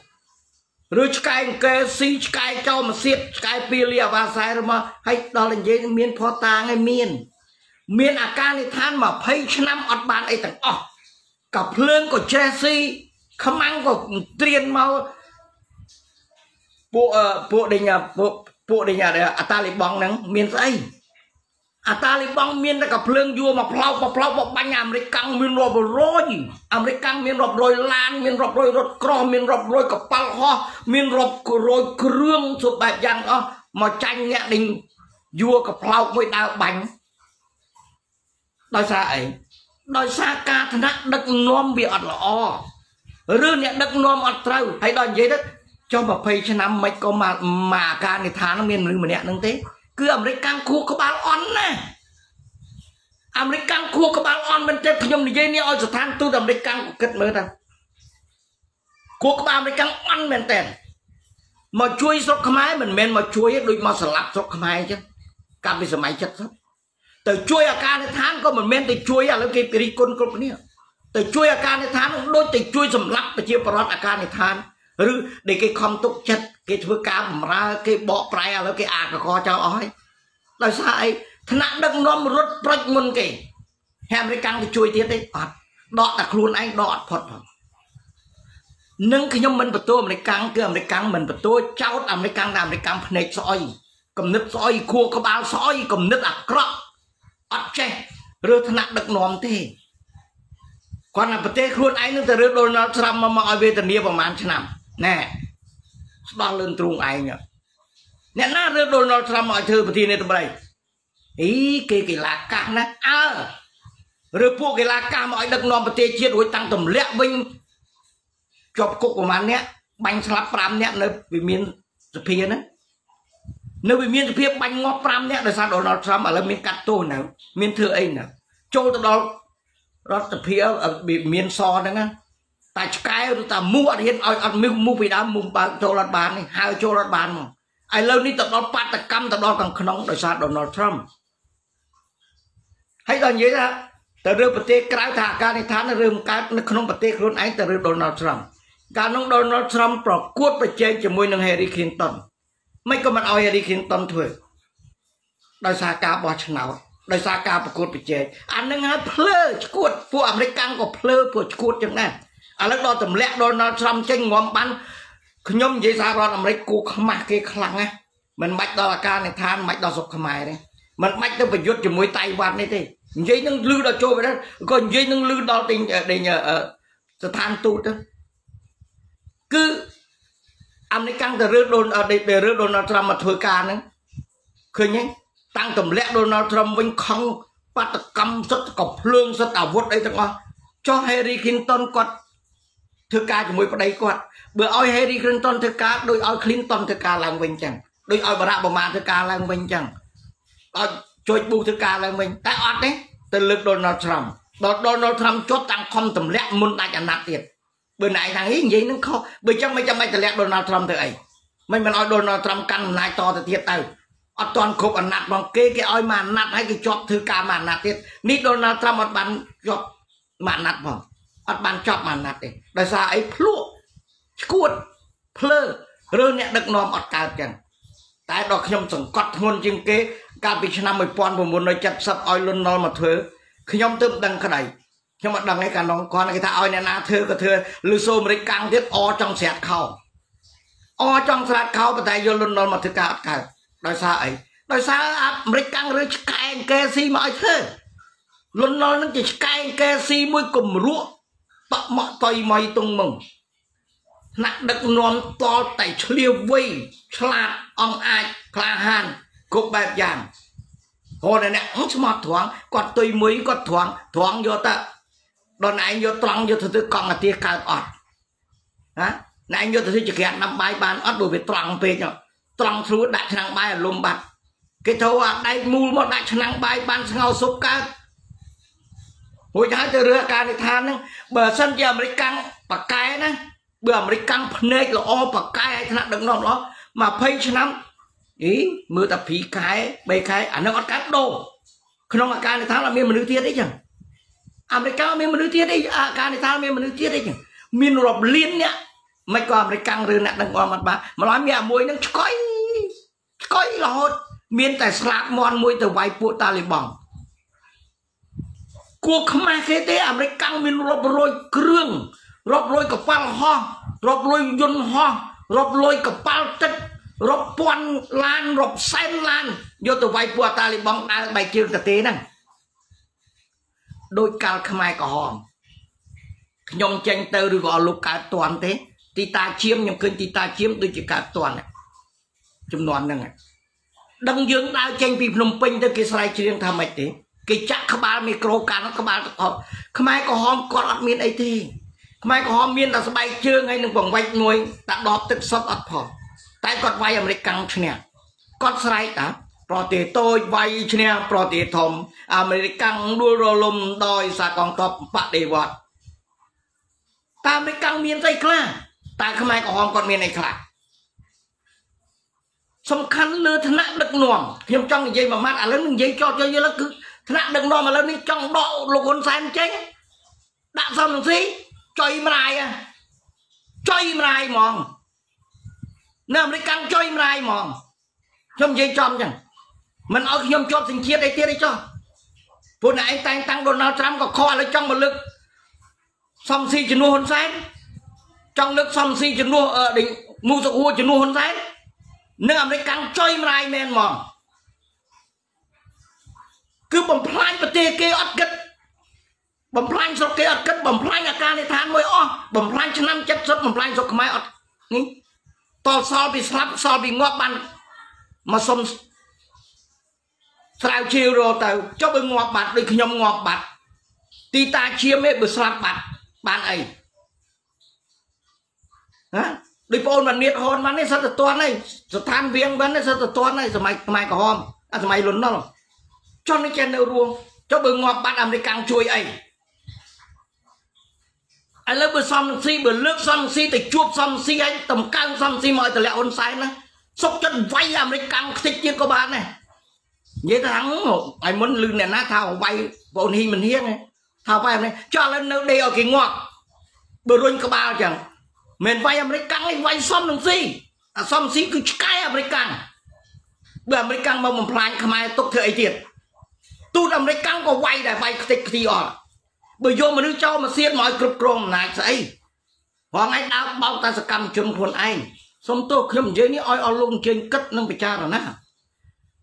rồi cái kê xí cái cho mà xiết cái pì lìa và sai rồi mà hay đó là dễ miên phò ta ngay miên à ca này than mà phây năm ọt bàn ấy thằng ọ cặp lương của Chelsea khăm ăn của tiền mau bộ đình nhà để Atalibong nắng miên say Atalibong miên là cặp lương vua mà plau bọc bánh American miên rộp rồi American miên rộp rồi lan miên rộp rồi rốt cro miên rộp rồi cặp pal ho miên rộp rồi krương sụp bạc giang đó mà tranh nhẹ đình vua cặp plau với đào bánh đòi xa ấy đòi xa ca thân ác đất nôm bị ọt lọ rư nhẹ đất nôm ọt trâu hay đòi dây đất cho mà phê cho năm mấy có mà ca này thá nó miên rư mà nhẹ nâng tế cứ American khu có bán on nè American khu có bán on bên trên nhom này dây này ôi thằng tôi American của kết mới ra khu có bán American on bên trên mà chui sọc khmai mình men mà chui đôi mà sờ lạp sọc khmai chứ cam bị sờ máy chặt lắm từ chui à ca này tháng có mình men từ chui à lấy cái pericon cột này từ chui à ca này tháng đôi từ chui sầm lạp và chia parat à ca này tháng rồi để cái không tục chặt cái thứ cá mà ra cái bọ prai à cái à có cho ói tại sao ấy thằng nặng đâm nó rút rách môn kì hèm cái căng cái chui tiết đấy đọt đặt luôn anh đọt phật nâng khi nhóm mình bật tôi mà căng cơ mà căng mình bật tôi cháu làm cái căng này soi cầm nứt soi cua có bao soi cầm nứt à crop ắt che rồi thằng nặng đâm nó thế còn là bật thế luôn anh nó từ rồi đôi nó trầm mà mọi về tận địa vào màn chân nằm nè bằng lên trung anh nhở nè na đưa đồ nó làm mọi thứ thì này tụi bay ý cái lá cá nó rồi buộc cái lá cá mọi đất non bờ tây chiết rồi tăng tầm lẹ vinh chọc cục của màn nè bánh slap pram nè nơi miền sập phía đó nơi miền phía bánh ngó pram nè rồi sao đồ nó làm ở là miền cắt tô nào miền thừa ấy nào chỗ đó đó sập phía ở miền so đó nghe tại cái ta mua ở hiện ở mua vì đá mua bán cho lát bán này hai cho lát bán mà ai lâu đi tập đó bắt tập cam tập đó càng khốn đói sao Donald Trump hãy còn vậy ra từ rêu bật tê cái thả cá này thả nó rêu cá nó khốn bật tê luôn ấy từ rêu Donald Trump cá nông Donald Trump bỏ cuốc bật chơi chỉ môi năng Hillary Clinton mấy con mặt ao Hillary Clinton thôi đói sao cá bỏ chân nào Đại sa ca bạc cột bị chết anh đang nói phơi cột phụ American có phơi phụ cột chẳng nè anh lúc đó tầm lẹ đó nó xăm chân ngón bắn nhom dây sa đó làm đấy cột khmai cái khăng á mình bạch đó là ca này than bạch đó sọc khmai đấy mình bạch nó phải dốt cho mũi tay vặt đấy thì dây nâng lư đó trôi vậy đó còn dây nâng lư đó tình để nhờ than tụt đó cứ American từ rước đồn ở để rước đồn nó làm mà thôi ca nữa khơi nhé tăng tầm lẽ Donald Trump vẫn không bắt được cầm rất cọc lương rất ảo vút đấy thằng con cho Harry Clinton quật thứ ca cho mỗi cái đấy quật bữa oi Harry Clinton thứ ca đôi oi Clinton thứ ca làm mình chẳng đôi oi Barack Obama thứ ca làm mình chẳng oi George Bush thứ ca làm mình tại ọt đấy từ lực Donald Trump đó Donald Trump chốt tăng không tầm lẽ muốn đại chẳng nạp tiền bữa nay thằng ấy gì nó khó bữa trong mấy tầm lẽ Donald Trump từ ấy mình nói Donald Trump căn này to từ thiệt từ ở toàn cục ở nạt bằng cái oi mà nạt hay cái chọc thứ ca mà nạt tiết ní Donald Trump ở bàn chọc mà nạt bằng ở bàn chọc mà nạt đấy đại sao ấy phuộc cuột phơ rồi nè được nòm ở cao chẳng tại đó khi ông sủng cọt hôn chừng cái ca bị năm 10 pon của muốn nói chặt sập oi luôn non mà thưa khi ông tự đăng cái này nhưng mà đăng cái cả nó còn cái ta oi nè na thưa cái thưa lưu xô mới căng tiết o trong sẹt khâu o trong sẹt khâu và tại vô luôn non mà thứ ca cả đòi xa ấy đòi xa mấy căng rồi cài kê si mọi thứ luôn nói nó chỉ cài kê si môi cùng ruộng tọt mọi tay mày tung mừng nặng đực non to tại liêu vây sạt ông ai la hàn cục bạc vàng hồi này nè ống mọt thoáng còn tùy mới còn thoáng thoáng vô ta đòn này vô trăng vô thứ còn là tia cài ọt á này vô thứ chỉ kẹt năm bài bàn ọt đối với trăng về nhở trong suốt đại năng bay lùm bạt cái thâu à đây mua một đại năng bay ban ngao sốc cá hồi nãy từ rửa cá này than nè bờ sân giờ mới căng bạc cái nè bờ mới căng nơi là o bạc cái ai thằng đừng nòng đó mà phê cho lắm ý mưa tập phí cái bầy cái ảnh nó có cắt đồ khi nó mà cá này than là miền mình nước tiết đấy chẳng ăn đấy cá miền mình nước tiết đấy à cá này than miền mình nước tiết đấy chẳng miền rộp liên nhá mấy con mấy căng rừng nặng đằng qua mặt bà mà nói mẹ môi nó coi là hốt miên tài slap mon môi từ vài phụ ta liền bỏng cuộc không ai thế thế à mấy căng miên rộp lôi cương rộp lôi cả pal ho rộp lôi yun ho rộp lôi cả pal tết rộp pon lan rộp sen lan vô từ vài phụ ta liền bỏng đã bài chương cả tế nè đôi cao không ai có hòm nhom tranh tơ được gọi lục cả toàn thế tí ta chiếm nhầm cơn tí ta chiếm tôi chỉ cả toàn này chấm đoán rằng này đăng dương tao tranh vì nông pin tới cái slide riêng tham mạch thế cái chắc các bạn micro cá nó các bạn học không ai có hóm con ăn miên ấy thì không ai có hóm miên là bay chương hay đừng vòng vạch nuôi ta đọp tức sốt ắt phỏng tại con vay ở đây căng thế này con slide đó prote tôi vay thế này prote thom American đua rô lùm đòi sa con top bạc đề vọt ta mới căng miên tay khá ta không ai có hòm con miên này khá xong khăn lừa thân nặng đực nòng nhưng trong dây mà mát à lớn dây cho dây là cứ thân nặng đực nòng mà lớn đi trong độ lục hồn sen chết đã xong làm gì chơi mà này mòn nếu mới căng chơi mà này mòn trong dây chom chẳng mình ở khi cho sinh chiết đây tiết đấy cho bữa nãy anh tăng Donald Trump có kho lấy trong một lực xong si chỉ nuôi hôn sát trong nước xong si chỉ nuôi ở đỉnh mua sọc hua chỉ nuôi hôn sát nước ẩm đấy căng chơi mà ai men mòn cứ bấm phanh bật tê kê ắt cất bấm phanh sọc kê ắt cất bấm phanh là ca này than mới o bấm phanh cho năm chất rất bấm phanh sọc cái máy ắt ní to so bị slap so bị ngọt bàn mà xong sao chiều rồi tàu cho bên ngọt bạt đi nhom ngọt bạt ti ta chia mấy bữa slap bạt bạn ấy hả đi phôn mà nhiệt hôn mà này sao từ toán này rồi than viếng vấn này sao từ toán này rồi mày có hòm à rồi mày lún nó rồi cho nó chen đâu ruộng cho bờ ngọt bạn làm đi càng chui ấy anh lớp bờ xong si bờ nước xong si thì chuột xong si anh tầm căng xong si mọi từ lẹ ôn sai nữa sốc chân vay làm đi càng thích chứ có bạn này dễ thắng anh muốn lưng này nát thao vay bọn hi mình hiếc này thao vay này cho lên đâu đây ở cái ngọt bờ luôn có bao chẳng mình vay American anh vay xong làm gì à xong gì cứ cái American bữa American mà mình plan không ai tốt thế ấy thiệt tu làm đấy căng có quay đại vay tịch thì ở bởi vô mà nước cho mà xiên mọi cực crom này say hoàng anh áo bao ta sẽ cầm chum quần anh xong tôi không dễ ní oi oi luôn trên cất nâng bị cha rồi nè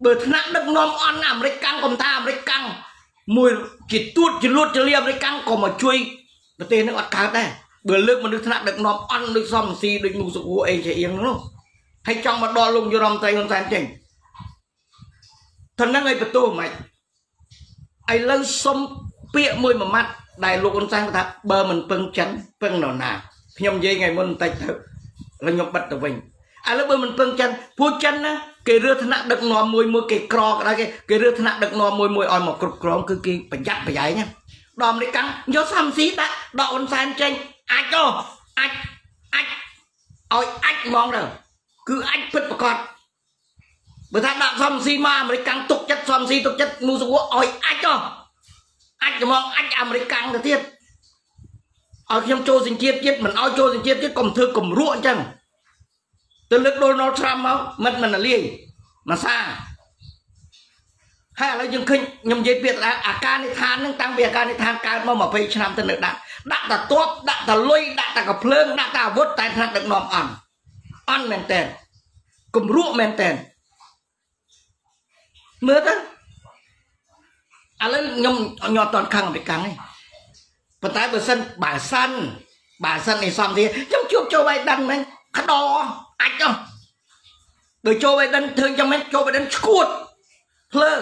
bởi thằng nát đất non on làm đấy căng còn ta đấy căng mùi chỉ tuốt chỉ luốt chỉ liềm đấy căng còn mà chui mà tên nó bắt cá đây bởi lướt mà nước thằng nát đất non on nước xong xì được nụ sụp của anh chạy yên đúng không hay trong mà đo lung vô lòng tay con tay chỉnh thằng nát ngay bật tu mày ai lên xong bịa môi mà mắt đại lục con sang thật bờ mình pưng chấn pưng nọ nà nhom dây ngày môn tay thử là nhom bật tụi mình ai lớp bờ mình pưng chân phu chân á cái rưa thằng nát đực nọ môi môi cái cò cái rưa thằng nát đực nọ môi môi oi mà cột còng cứ kia phải dắt nhá đòn đấy cắn nhớ xăm xí đã đọ con sang tranh ai cho anh oi anh mong rồi cứ anh phết một con bởi thằng đạp xăm xí ma mà đấy cắn tục chất xăm xí tục chất mua xuống oi anh cho anh mong anh American là thiệt ở khi ông trôi dính chết chết mình ao trôi dính chết chết cầm thư cầm ruộng chăng từ lúc Donald Trump đó mất mình là liền mà xa hay là dân khinh nhầm dây Việt là ca này than nâng tăng việc ca này than ca mà phải làm từ nước đạn là tốt đạn là lôi đạn là cặp lưng đạn là vớt tay thật được nòm ẩn ăn mềm tèn cầm ruộng mềm tèn mưa đó à lên nhom nhọt toàn khăng bị cắn này, vận tải bờ sân bà sân này xong thì trong chuột cho bay đan này khát đo ách không, rồi cho bay đan thương trong mấy cho bay đan cuột, lơ,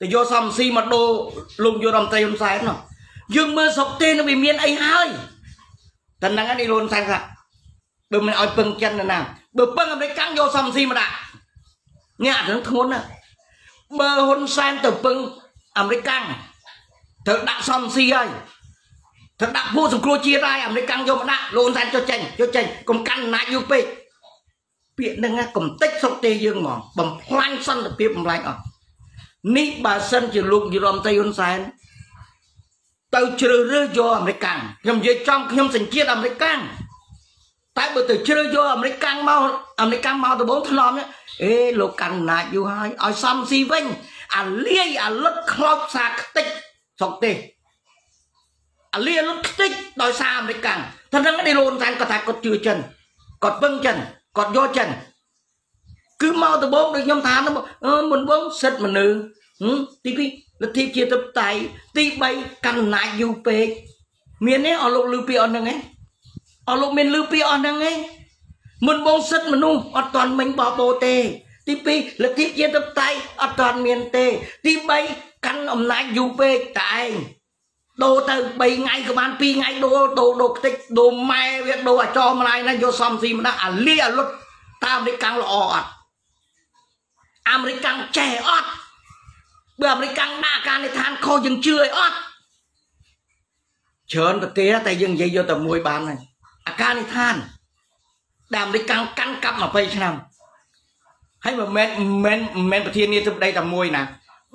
rồi vô xong xi mặt đồ lùng vô đầm tay hôm sáng nọ, dương mưa sọc tên nó bị miên ấy hơi, tần năng anh đi luôn sang cả, bờ mình oi bưng chân là nào, bờ bưng làm đấy cắn vô xong xi mà đã, nhả nó thốn à, bờ hôn sang từ bưng American thật đặng xong si ơi thật đặng vô sùng cua chia tay American vô mà đặng luôn ra cho chanh còn căn nãy vô pê biện năng cầm tích xong tê dương mỏ bầm hoang sân là biện bầm lạnh ở ní bà sân chỉ luôn như lòng tay hôn sáng tao trừ rơi vô American nhầm dưới trong nhầm sành chiết American tại bữa từ trừ vô American mau từ bốn thằng lòm nhá ê lô căn nãy vô hai ở xong si vinh à lia à lót khóc xa tích sọc tê à lia lót tích đòi xa mới càng thân nó đi luôn sang có thạch có chừa chân có vâng chân có do chân cứ mau từ bốn được nhóm tháng nó mình bốn xịt mình nữ tí phí là thiếp chia tập tay tí bay căn nại dù phê miền ấy ở lục lưu pi on đằng ấy ở lục miền lưu pi on đằng ấy mình bốn xịt mình nu ở toàn mình bỏ bồ tê tí pi là thiết chế tập tay ở toàn miền tây tí bay căn ông nãy du về tại đồ từ bảy ngày các bạn pi ngày đồ tích đồ mai việc đồ ở cho mà này vô xong gì mà nó à lia luôn ta mới càng lọ American trẻ ót bữa American đã càng này than khô dừng chưa ót chớn tập tía tay dừng dây vô tập môi bàn này à càng này than đàm đi càng căn cặp mà bây năm hay mà men bờ thiên từ đây là môi nè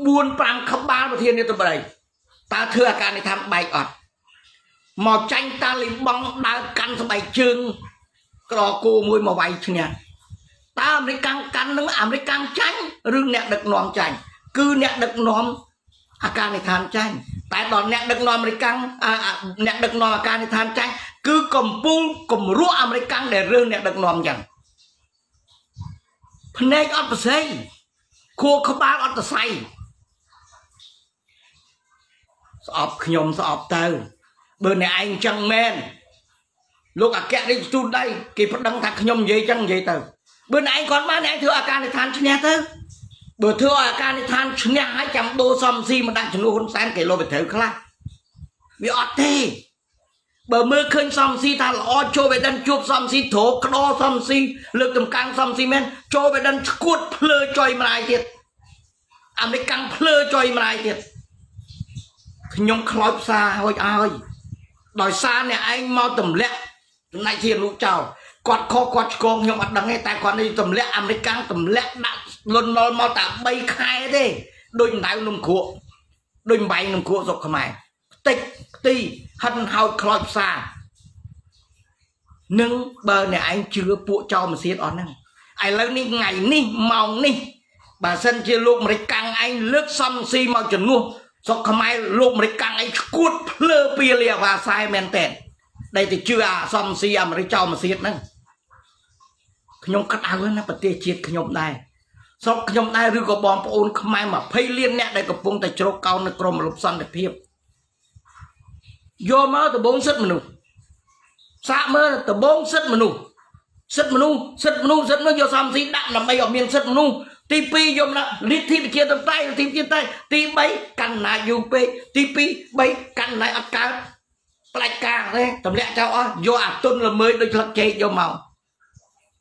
buôn pang khắp ba bờ thiên từ đây ta thưa cả này tham bài ọt màu tranh ta liền bóng đá căn tham bài chương cò cô môi màu bay nha ta mới căn nó ảm đấy căng tranh rừng nẹt được nón tranh cứ nẹt được nón à ca này tham tranh tại đó nẹt được nón đấy căng nẹt được nón à ca này tham tranh cứ cầm pul cầm rúa ảm đấy căng để rừng nẹt được nón chẳng phần này có bớt say, cô không bao có bớt say, sọp nhom sọp tàu, bữa nay anh chẳng men, lúc à kẹt đi tu đây, kịp đăng thạc nhom dây chẳng dây tàu, bữa nay anh còn bán này thưa à ca này than chừng tớ, bữa thưa à ca này than chừng nhà 200 đô xong gì mà đang chừng luôn sáng kể lô bị thiếu khá, bị ọt tê, bữa mưa khơi xong gì ta lo cho về đan chuột xong gì thổ đo xong gì lực tầm căng xong gì men cho về đan cuột phơi trời mà lại thiệt à mới căng phơi trời mà lại thiệt nhông khói xa ơi ơi đòi xa này anh mau tầm lẹ này thiệt lũ chào quạt kho quạt con nhông mặt đắng hay tai quạt đi tầm lẹ à mới căng tầm lẹ nặng lần lon mau tạm bay khai thế đôi nái nồng cuộn đôi bay nồng cuộn dọc mày tích ti hân hào khói xa nâng bờ này anh chưa phụ cho một xíu đó năng ai lâu ní ngày ní mong ní bà sân chia lục mấy càng anh lướt xong si mau chuẩn ngu do Khmer lục mấy càng anh cút lơ pia lìa và sai men tèn đây thì chưa à xong si à mấy cháu mà xiết nè nhom cắt áo lên bật tia chiết nhom này sau nhom này rước có bom ôn Khmer mà phê liên nè đây có vùng tại chỗ cao nó còn một lục xong để phê vô máu từ bốn sứt mà nụ xa mơ từ bốn sứt mà nụ sứt mà nụ vô xong si đạm làm bây ở miền sứt mà nụ TP dùm là lý thịt kia tầm tay, lý thịt kia tay tí bấy cằn là dù bê TP bấy cằn là ạc cá lại cá thế tầm lẽ cháu á vô ạc tôn là mới được lật chế vô màu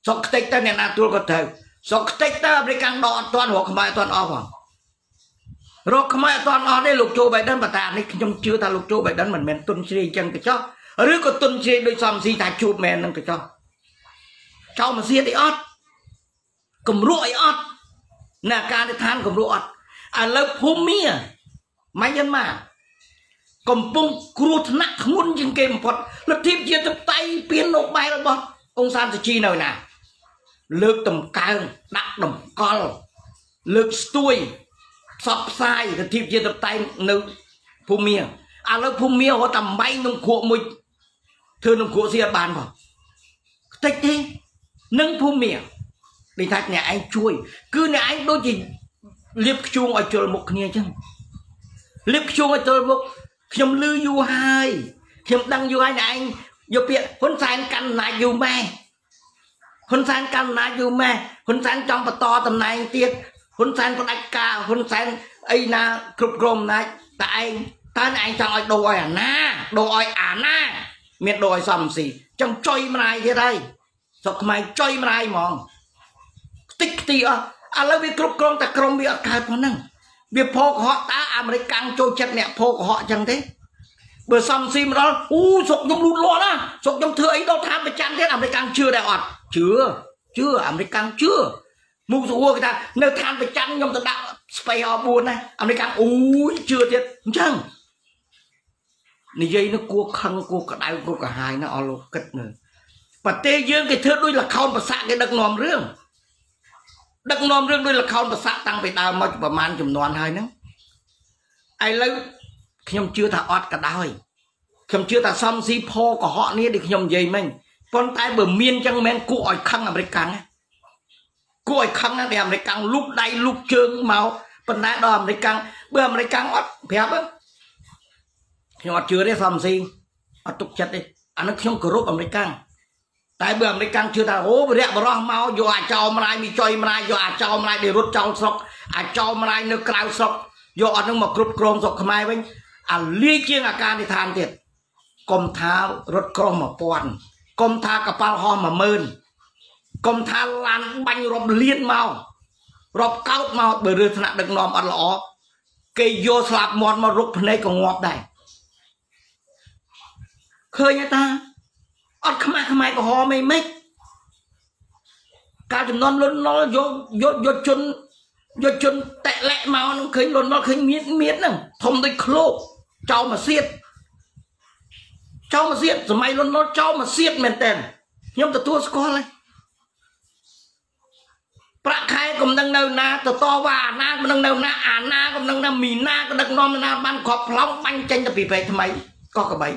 xong cái tích ta nè nà tôi có thể xong cái tích ta bây càng đọt toàn hoặc không ai toàn ọc hả rồi không ai toàn ọc đây lục chỗ bày đơn bà ta này nhưng chưa ta lục chỗ bày đơn mình tuân sĩ chân cái chó rứa có tuân sĩ đôi xong gì ta chụp mẹ nâng cái chó cháu mà riêng đi ớt cầm rũi ớt nè ca để than cầm ruột à lớp hôm mía máy nhân mà cầm bông cua nặng muốn chừng kề một phật lớp thiếp chia tập tay biến nộp bay là bọt ông san sẽ chi nào nè lướt tầm càng đặt đầm col lướt xuôi sập sai lớp thiếp chia tập tay nữ hôm mía à lớp hôm mía họ tầm bay nông cua mùi thưa nông cua gì bàn vào thích thế nâng hôm mía đi thạch nhà anh chui cứ nhà anh đôi chỉ liệp chuông ở chợ một kia chứ liệp chuông ở chợ một nhầm lư du hai nhầm đăng du hai nhà anh du bịa huấn san căn là du mẹ huấn san căn là du mẹ huấn san trong và to tầm này tiệt huấn san con anh ca huấn san ấy na cục gồm này tại anh cho anh đồ à na đồ à na miệt đồ sầm gì trong chơi mà này thế đây sọc mày chơi mà này mòn tích tì à là vì cục con ta cầm bị khai phá năng vì phô của họ ta à mà càng trôi chặt nẹ phô của họ chẳng thế bữa xong sim đó sọc trong lụt lọt á sọc trong thừa ấy đâu tham mà chán thế à mà càng chưa đại ọt chưa à mà càng chưa mục dụ người ta nơi tham mà chán nhông ta đạo phải họ buồn này à mà càng chưa thiệt chẳng này dây nó cua khăn cua cả đáy cua cả hai nó lô cất nữa và tê dương cái thứ đôi là không mà xạ cái đặc nòm rương đặc nôm riêng đôi là khâu và sạ tăng về đào mà bà man chùm non hơi nữa ai lấy nhom chưa thà ọt cả đào nhom chưa thà xong si po của họ này được nhom dày mình con tay bờ miên chẳng men cụ ỏi khăng làm đấy căng cụ ỏi khăng làm đấy căng lúc đây lúc trương máu phần đá đòn đấy căng bờ làm đấy căng ọt phép á nhom ọt chưa đấy xong si ọt tục chặt đi anh nó nhom cướp làm đấy căng tại bữa mấy căng chưa ta hố bự đẹp bò máu vô à trâu mai mi chơi mai vô à trâu mai để rút trâu sọc à trâu mai nước cào sọc vô ở nước mà cướp crom sọc mai với à ly chiên à can thì than tiệt cầm thá rút crom mà pòn cầm thá cặp bao ho mà mơn cầm thá lan bánh rộp liên màu rộp cao màu bởi rơi thằng đực nòm ăn lỏ cây vô sạp mòn mà rút này còn ngọt đầy khơi nhá ta ọt khmer của họ mày mấy cả chúng non luôn nó vô chân tệ lẹ máu nó khinh luôn nó khinh miết nè thông tịch khô cháu mà xiết rồi mày luôn nó cháu mà xiết mền tèn nhưng tao thua score này bạn khai cũng đang đâu na tao to và na cũng đang đâu na à na cũng đang đâu mì na cũng đang non na ban cọp lóng banh tranh tao bị vậy thằng mày có cả bấy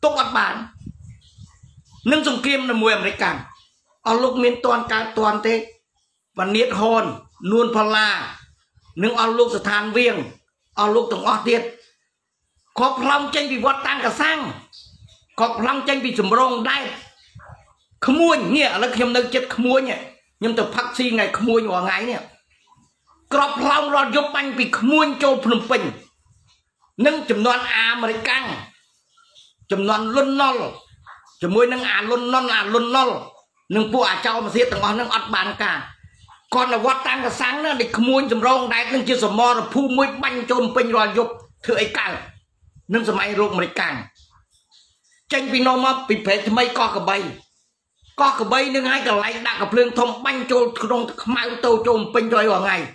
tốt bắt bản nâng dùng kim là mùi mấy càng ở lúc miền toàn thế và niết hồn luôn phá la nâng ở lúc than viêng ở lúc tổng ọt tiết có lòng chanh vì vọt tăng cả sang có lòng chanh vì chùm rong đai khám mua nghĩa là khi nâng chết khám mua nhỉ nhưng từ phát si ngày khám mua nhỏ ngái nhỉ có lòng rồi giúp anh vì khám mua cho phần bình nâng chùm non à mấy càng chùm non luôn non cho môi nâng à luôn non nâng bùa trâu mà xiết tầng nâng ọt bàn cả con là vót tăng cả sáng nữa để mua chùm rong đáy nâng chia sẻ mò là phu môi banh chôm pin rồi dục thưa ấy cả nâng sầm ai rụng mà càng tranh vì nó mà bị phê thì mấy có cả bay nâng hai cả lấy đã cả lương thông banh chôm trong mai tàu chôm pin rồi vào ngày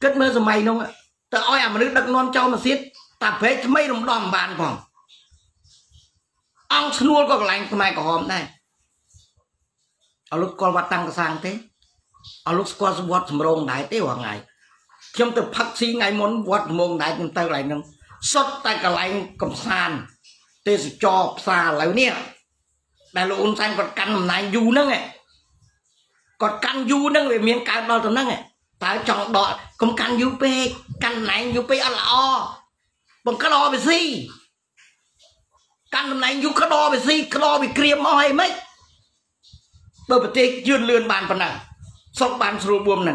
kết mơ sầm mày không ạ tao oi à mà nước đặc non trâu mà xiết ta phê thì mấy đồng đòn bàn phòng ông xua có lạnh mai có hôm nay ở lúc con vặt tăng sang thế à lúc qua vót mông đại tế hoàng ngày trong từ phát xí ngày muốn vót mông đại chúng ta lại nâng sốt tay cả lại cầm sàn tê cho xa lấy nè đại lộ ôn sang còn căn này du nâng này còn căn du nâng về miền cao đó tầm nâng này tại chọn đọt cũng căn du pe căn này du pe ăn là o bằng cá đo về gì căn này du cá đo về gì cá đo về kia mỏi mấy bởi vì chưa lươn bàn phần này xong bàn sầu buồm này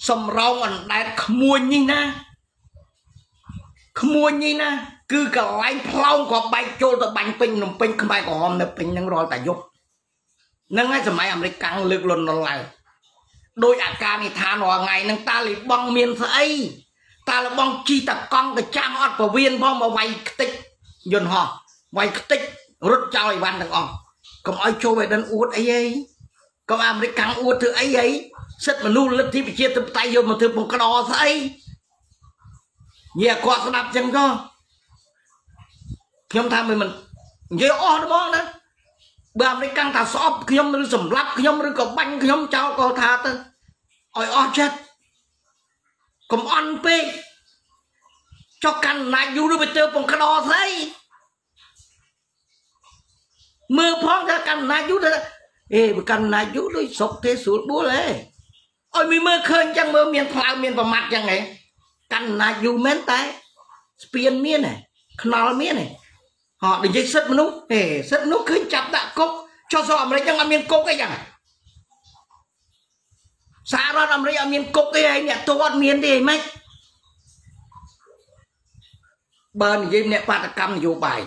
xong rau ăn đại khmui như na cứ cả lái phao có bay trôi rồi bánh pin nồng pin không bay có hôm nè pin đang rồi tại dục nâng ngay giờ máy làm lịch càng lực luận lần này đôi ác ca này thà nọ ngày nâng ta lịch bong miền tây ta là bong chi tập con cái trang ọt của viên bong mà vay tích dồn họ vay tích rút trôi ban thằng ông còn ai trôi về đến uất ấy ấy còn làm lịch càng uất thứ ấy ấy rất mà nu lực thì bị chia từ tay vô mà thứ một cái đo ấy nhà quạt nó đập chân co khiêm tham mình dễ o nó bón đó bà mình căng thà xóp khiêm nó sầm lấp khiêm nó còn banh khiêm cháu còn thà tới oi o chết còn on pe cho căn này du nó bị tiêu bằng cái đo thấy mưa phong ra căn này du đó ê căn này du nó sọc thế suốt búa lê oi mi mưa khơi chẳng mưa miền thao miền vào mặt chẳng này căn này dù mến tay spiên miên này knol miên này họ đừng chơi sứt mà nút để sứt nút cứ chặt đạn cốc cho dòm lấy trong miên cốc cái chẳng xa ra làm lấy miên cốc cái ấy nè tôi ăn miên đi mấy bên game nè bát cam vô bài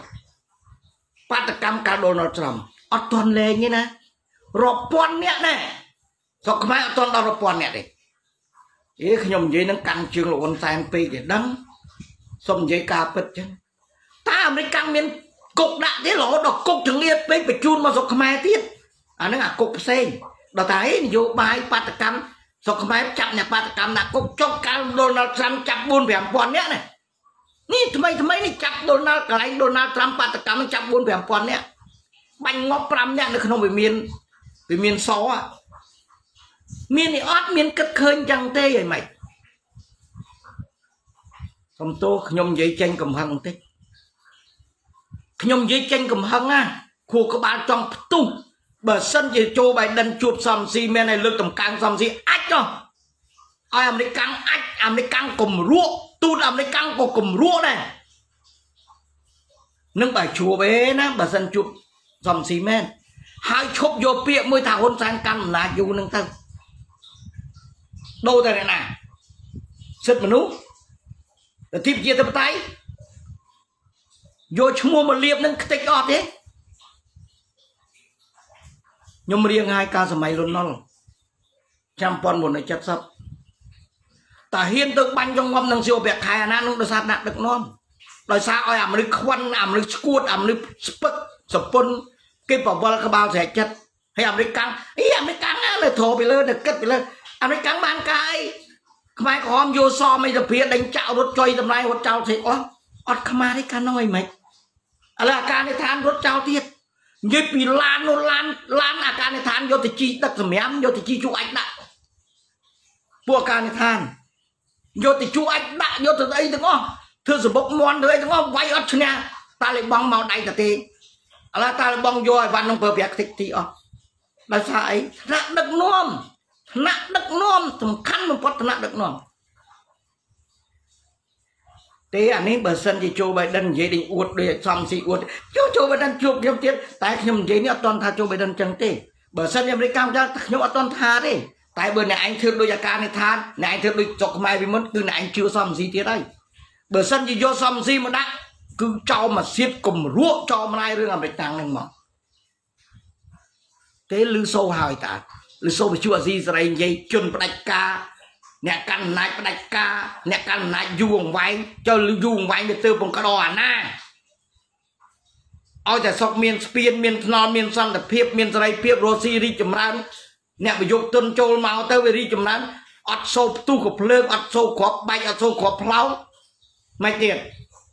bát cam cả đồ nó trầm ở toàn lề như này rộp pon nè này rồi cái máy ở toàn đâu rộp pon nè đấy ý nhầm vậy nó căng trường lộ con sang pi để đắng xong vậy cà bịch chứ ta mới căng miếng cục đạn thế lỗ đọc cục trường liệt pi phải chun mà dọc mai tiết à nó là cục sen đó thấy vô bài bát cam dọc mai chạm nhà bát cam là cục chọc cam Donald Trump chạm buôn vẻ pon nhé này ní thầm mấy này chạm Donald cái Donald Trump bát cam chạm buôn vẻ pon nhé bánh ngóp ram nhá nó không bị miền xó à miền này ót miền cất khơi chẳng tê vậy mày không tô nhom dây chanh cầm hăng tê nhom dây chanh cầm hăng á khu có ba trong tu bờ sân gì cho bài đần chuột xòm xi men này lực tầm càng xòm gì ách không ai làm đấy căng ách làm đấy căng cùng ruộng tu làm đấy căng của cùng ruộng này nâng bài chùa bé nè bờ sân chuột xòm xi men hai chốt vô bịa môi thảo hôn sang căn là dù nâng tầng đâu thế này sứt mà nú là tiếp chia tập tay vô chúng mua một liệp nâng tích ọt thế nhưng mà riêng hai ca sầm mày luôn non trăm con một nó chặt sập ta hiên tự banh trong ngâm nâng siêu bẹt hai anh ăn nó sát nặng được non rồi sao oi ẩm lực khoan ẩm lực cuột ẩm lực sput spun cái bảo vợ cái bao rẻ chặt hay ẩm lực căng ý ẩm lực căng là thổ bị lên được cất bị lên anh ấy cắn bàn cái mai có hôm vô so mấy giờ phía đánh chạo đốt chơi tầm này hột chào thì ót khma đấy cá nói mày là cá này than đốt chào thiệt như bị lan nó lan là cá này than vô thì chi tật rồi mém vô thì chi chú ách đạn bùa cá này than vô thì chú ách đạn vô từ đây đúng không thưa rồi bốc món đấy đúng không quay ót cho nè ta lại bong màu đây là tê là ta lại bong vô và nông bờ việc thì ó là sao ấy rạ được luôn nặng đất non thằng khăn một con nặng đất non thế anh ấy bờ sân thì cho bài đần dễ định uất để xong gì uất cho bài đần chuột nhom tiết tại nhom dễ nữa toàn tha cho bài đần chẳng tê bờ sân em lấy cam ra nhom toàn tha đấy tại bữa này anh thương đôi già ca này than này anh thương đôi chọc mai bị mất từ này anh chưa xong gì thế đây bờ sân thì vô xong gì mà đã cứ cho mà xiết cùng ruộng cho mà nay rồi làm việc tăng lên mà thế lư sâu hài tạt lư sâu bị chua gì rồi dây chun bạch ca nè căn này bạch ca nè căn này vuông vãi cho vuông vãi để từ bằng cá đỏ na ôiแต่ sọc miên spiên miên non miên săn tập phép miên dây phép rosi ri chấm ran nè bị dục tuân trôi máu tới về ri chấm ran ọt sâu tu của phơi ọt sâu của bay ọt sâu của pháo mày tiền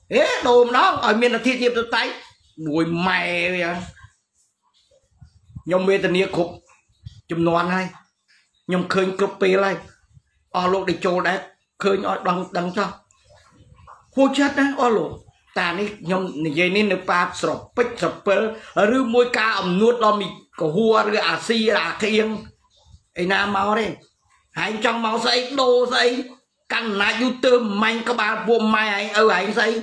ế đồ nó ở miền là thi tiệp tới tay bùi mày nhom về tận địa cục chùm non hay nhưng khơi cướp bê lại ở lộ để cho đấy khơi ở đằng đằng sau hố chết đấy ở lộ ta này nhưng vậy nên nó pa sập bích sập bê rư môi ca ẩm nuốt lo mì có hua rư à si là khiêng ấy na máu đấy hãy trong máu say đô say căn là YouTube mạnh các bạn vô mai anh ở anh say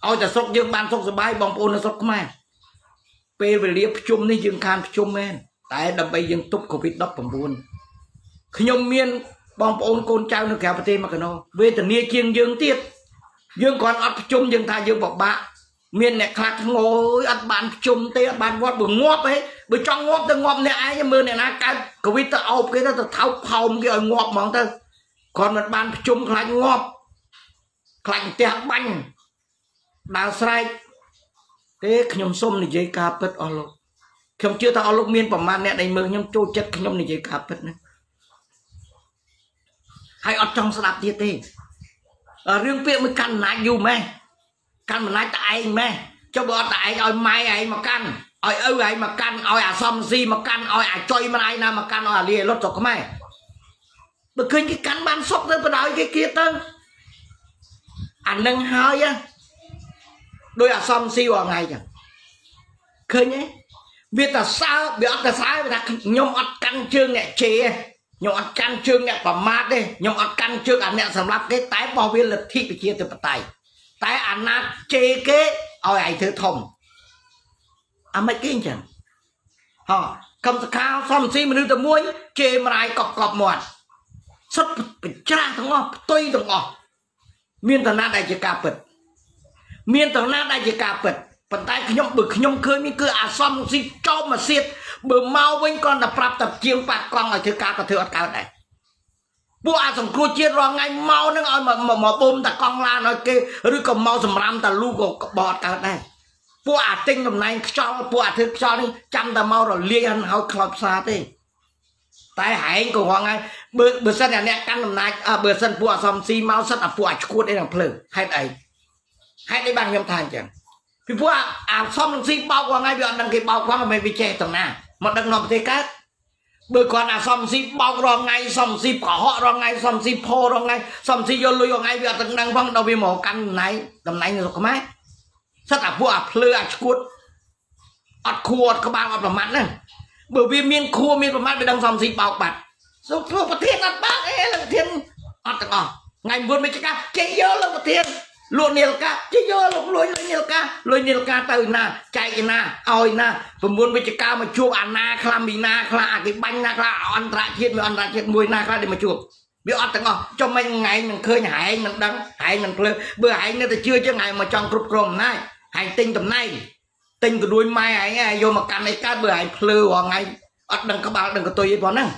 ôi ta sốc dương ban sốc sờ bay bóng ôn nó sốc mai về liệp chung này dương can chung men tại đập bay dương túc Covid đắp bằng buồn khi nhom miên bóng ôn con trao nó kéo vào tên mà cái nó về từ nia chiêng dương tiết dương còn ấp chung dương thay dương bọc bạ miên này khác ngồi ăn bàn chung tê ăn bàn vót bữa ngóp ấy bữa trong ngóp ta ngóp này ai mưa này là cái Covid ta ôm cái ta tháo phòng cái ngóp mà ta còn một bàn chung khác ngóp khác tẹt banh đào sai thế nhom xôm này dây cà pet ở luôn không chưa ta ở luôn miên phẩm man này đầy mưa nhom trôi chết nhom này dây cà pet này hay ở trong sạp tiệt tê ở riêng việc mới căn nát dù mẹ căn mà nát tại anh mẹ cho bữa tại ơi mai ấy mà căn ơi ơi ấy mà căn ơi à xăm gì mà căn ơi à chơi mà ai nào mà căn ơi à lìa lót rồi có mày bực kinh cái căn ban sốc tới bữa đói cái kia tơ anh nâng hơi á đôi à xong siêu vào ngày chẳng khơi nhé biết là sao biết là sai là nhom ăn căn chương nhẹ chế nhom ăn căn chương nhẹ bầm mát đi nhom ăn căn chương ăn nhẹ sầm lấp cái tái bao viên lực thịt bị chia từ bàn tay tái ăn nát chế kế ôi ai thứ thòng ăn mấy cái chẳng họ không sao xong si mà đưa từ muối chế mà ai cọp cọp mòn sốt bị tra thằng ngọc tuy thằng ngọc miên thằng na đại chỉ cà bịch miên tầng na đại chỉ cà bật bàn tay nhom bực nhom khơi miên cứ à xong si cho mà xiết bờ mau với con đập rạp tập chiêu bạc con ở thứ cá có thứ ở cá này bố à xong cua chia rồi ngay mau nó ngồi mà bôm ta con la nói kê rồi còn mau sầm ram ta lu còn bọt cá này bố à tinh hôm nay cho bố à thứ cho đi chăm ta mau rồi lia ăn háo khọp xa đi tại hải của hoàng ngay bờ sân nhà nè căn hôm nay à bờ sân bố à xong si mau sắt à bố à cua đây là phơi hay đấy hãy để bằng nhom than chẳng vì bữa à xong si bao qua ngay việc đăng ký bao qua mà mày bị che tầng nào mà đăng nộp thế cát bữa còn à xong si bao rồi ngay xong si có họ rồi ngay xong si po rồi ngay xong si vô lui rồi ngay việc từng đăng văng đầu bị mổ căn này tầm này rồi có mấy rất là bữa lừa ăn cuột ăn cuột các bạn ăn làm mặn này bởi vì miên khua miên làm mặn bị đăng xong si bao bạt số số vật thiên ăn bác ấy là thiên ăn được à ngày buồn mình chỉ cả chế vô là vật thiên luôn nhiều ca chứ vô luôn luôn nhiều ca từ na chạy na oi na tôi muốn với ca mà chuộc ăn na khlam bị na khla cái bánh na khla ăn ra chết mùi na khla để mà chuộc biết ăn từng không cho mình ngày mình khơi hải mình đắng hải mình khơi bữa hải nó chưa chứ ngày mà trong group gồm này hải tinh tầm này tinh của đuôi mai ấy vô mà cắn ấy cá bữa hải khơi vào ngày ăn đừng có bảo đừng có tôi vào năng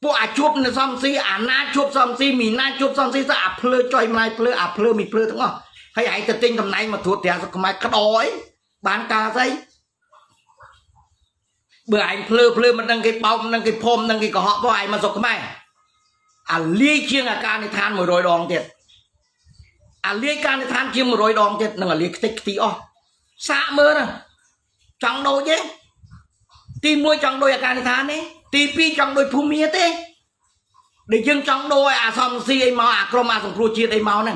bố à chụp nó xong si à na chụp xong si mì na chụp xong si sao à phơi choi mai phơi à phơi mì phơi đúng không? Hay ai tự tin tầm này mà thua tiền rồi mai cắt đói bán cá đấy bữa anh phơi phơi mà đăng cái bông đăng cái phom đăng cái cỏ họ bói mà rồi mai à lia chiêng à cá này than một rồi đòn thiệt à lia cá này than chiêng một rồi đòn thiệt là lia tích tí o xa mơ nè chẳng đâu chứ tìm mua chẳng đôi à cá này than đấy tivi trong đôi phun miết thế để dưng trong đôi à xong si ấy màu à chroma xong cua chia ấy màu này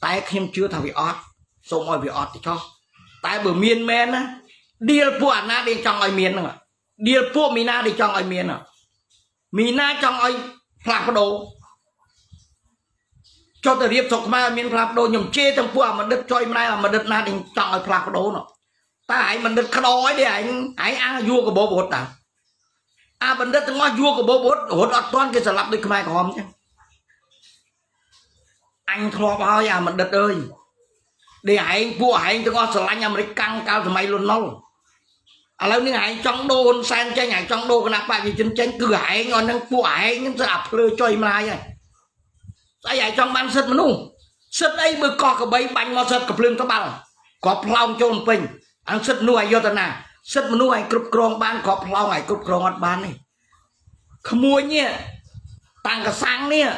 tại em chưa thằng bị ót xong rồi bị ót thì cho tại bờ miền men á điêu pua na đi trong ngoài miền nữa điêu pua mina đi trong ngoài miền à mina trong ngoài phạt đồ cho từ điệp sọc mai miền phạt đồ nhầm chê thằng pua mà đứt choi mai mà đứt na đi trong ngoài phạt đồ nữa ta hãy mình đứt cái đó ấy để hãy ăn vua của bố bột nào à vấn đất ngõ vua của bố bốt hốt ọt toàn cái sập đôi Khmer của chứ anh thọ bao giờ mình đất ơi để hãy vua hãy tôi có sờ lanh mình căng cao thì mày luôn lâu à lâu nhưng hãy trong đô hôn sen cho nhà trong đô là bà gì chân chân cứ hãy ngon năng vua hãy những sạp lơ chơi mai này tại vậy trong ban sứt mà nung sứt ấy mới có cái bấy bánh mà sứt cặp lưng các bạn có lòng cho một mình ăn sứt nuôi vô tận nào sứt mà nuôi cướp còng ban có lòng này cướp còng ăn ban này khăm mua nhé tăng cả sáng nhé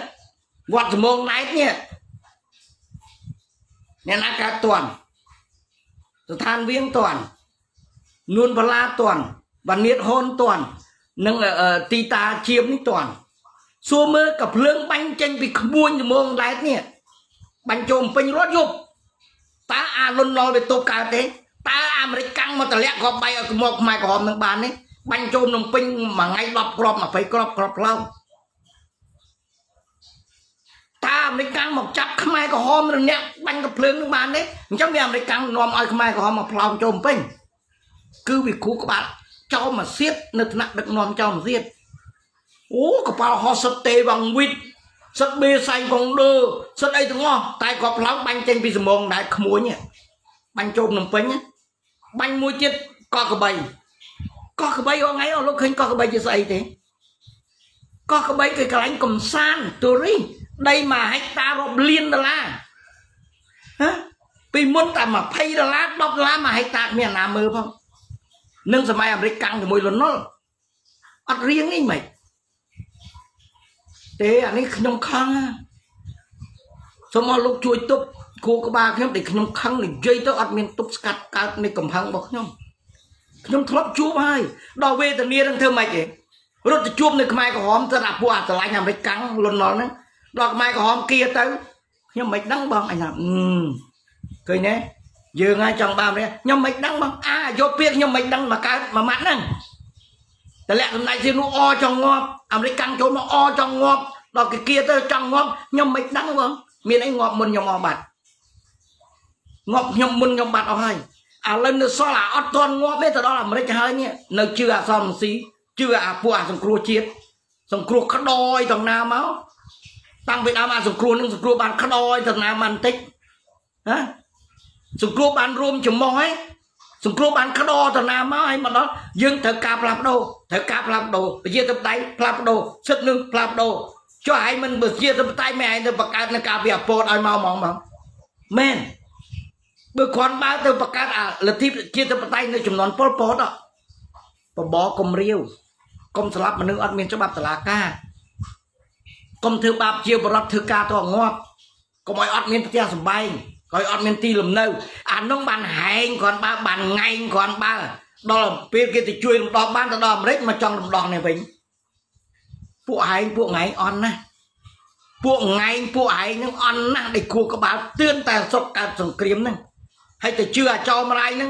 quạt mông nái nhé nên ăn cá toàn rồi than viếng toàn luôn bala toàn và miệt hôn toàn nâng tì ta chiếm ní toàn xua mơ cặp lương bánh chanh bị buôn như mông lái nè bánh chôm pin rót dục ta à lôn lo về tô cà thế ta à mà căng mà ta lẹ gọp bay một mai của họ nâng bàn đấy bánh chôm nồng pin mà ngay lọp lọp mà phải lọp lọp lâu ta mới căng một chắp khmer của họ rồi nè bánh cặp lương nâng bàn đấy trong nhà mới căng nòm ai khmer của họ mà phao chôm pin cứ bị cú các bạn cho mà siết nực nặng được nòm cho mà siết ố có bao họ sập tê bằng vịt sập bê xanh bằng đơ sập ấy đúng không tại có lóng bánh trên vì mông đại muối nhỉ bánh chôm nằm phấn nhé bánh muối chết có cái bay ở ngay ở lúc khinh có cái bay như vậy thế có cái bay cái cánh cầm san turi đây mà hectare rộng liên là vì muốn ta mà pay là đọc lá mà hectare miền Nam mơ không nâng giờ mai làm đấy căng thì môi lớn nó ăn riêng ấy mày thế anh ấy không khăng sau mà lúc chui tụp cô các bà không để không khăng để dây tới admin tụp cắt cắt để cầm hàng bọc không thóp chuốc hay đào về từ nia đang thơm mày kì rồi từ chuốc này mai có hóm ta đạp qua từ lại làm đấy căng luôn nó đấy đào mai có hóm kia tới nhưng mày đắng bằng anh làm cười nhé dường ai chồng ba đấy nhưng mày đắng bằng à do biết nhưng mày đắng mà cá mà mặn năngแต่ lẽ hôm nay thì nó o trong ngọt làm đấy căng chỗ nó o trong ngọt đào cái kia tới trong ngọt nhưng mày đắng không miền anh ngọt mình nhom o bạt ngọt nhom mình nhom bạt o hay à lên được so là o toàn ngọt đấy từ đó là mình đấy hơi nhé nơi chưa à so một xí chưa à pua sòng cua chết sòng cua khát đôi thằng nào máu tăng Việt Nam à sòng cua bàn khát đôi thằng nào bàn tích hả sòng cua bàn rôm chấm mỏi sùng cua bán cá đo thằng nào máu hay mà nó dương thợ cạp làm đồ bây giờ tập tay làm đồ sức nương làm đồ cho ai mình bực chia tập tay mẹ tập cá nó cạp bìa bột ai mau mỏng mỏng men bực còn ba tập cá à là tiếp chia tập tay nó chùm nón bột bột đó bỏ cầm riêu cầm sập mà nương ăn miếng cho bắp sả lá ca cầm thứ bắp chia bột thứ ca to ngọt cầm ai ăn miếng chia sầm bay coi ăn miếng ti làm nâu ăn nông bàn hành còn ba bàn ngay còn ba đó là bên kia thì chui đo ban ta đo đấy mà trong đo này vĩnh phụ ai phụ ngay on na phụ ai nhưng on na để cua các bạn tươn ta sọc cả sòng kiếm nè hay từ chưa cho mà ai nè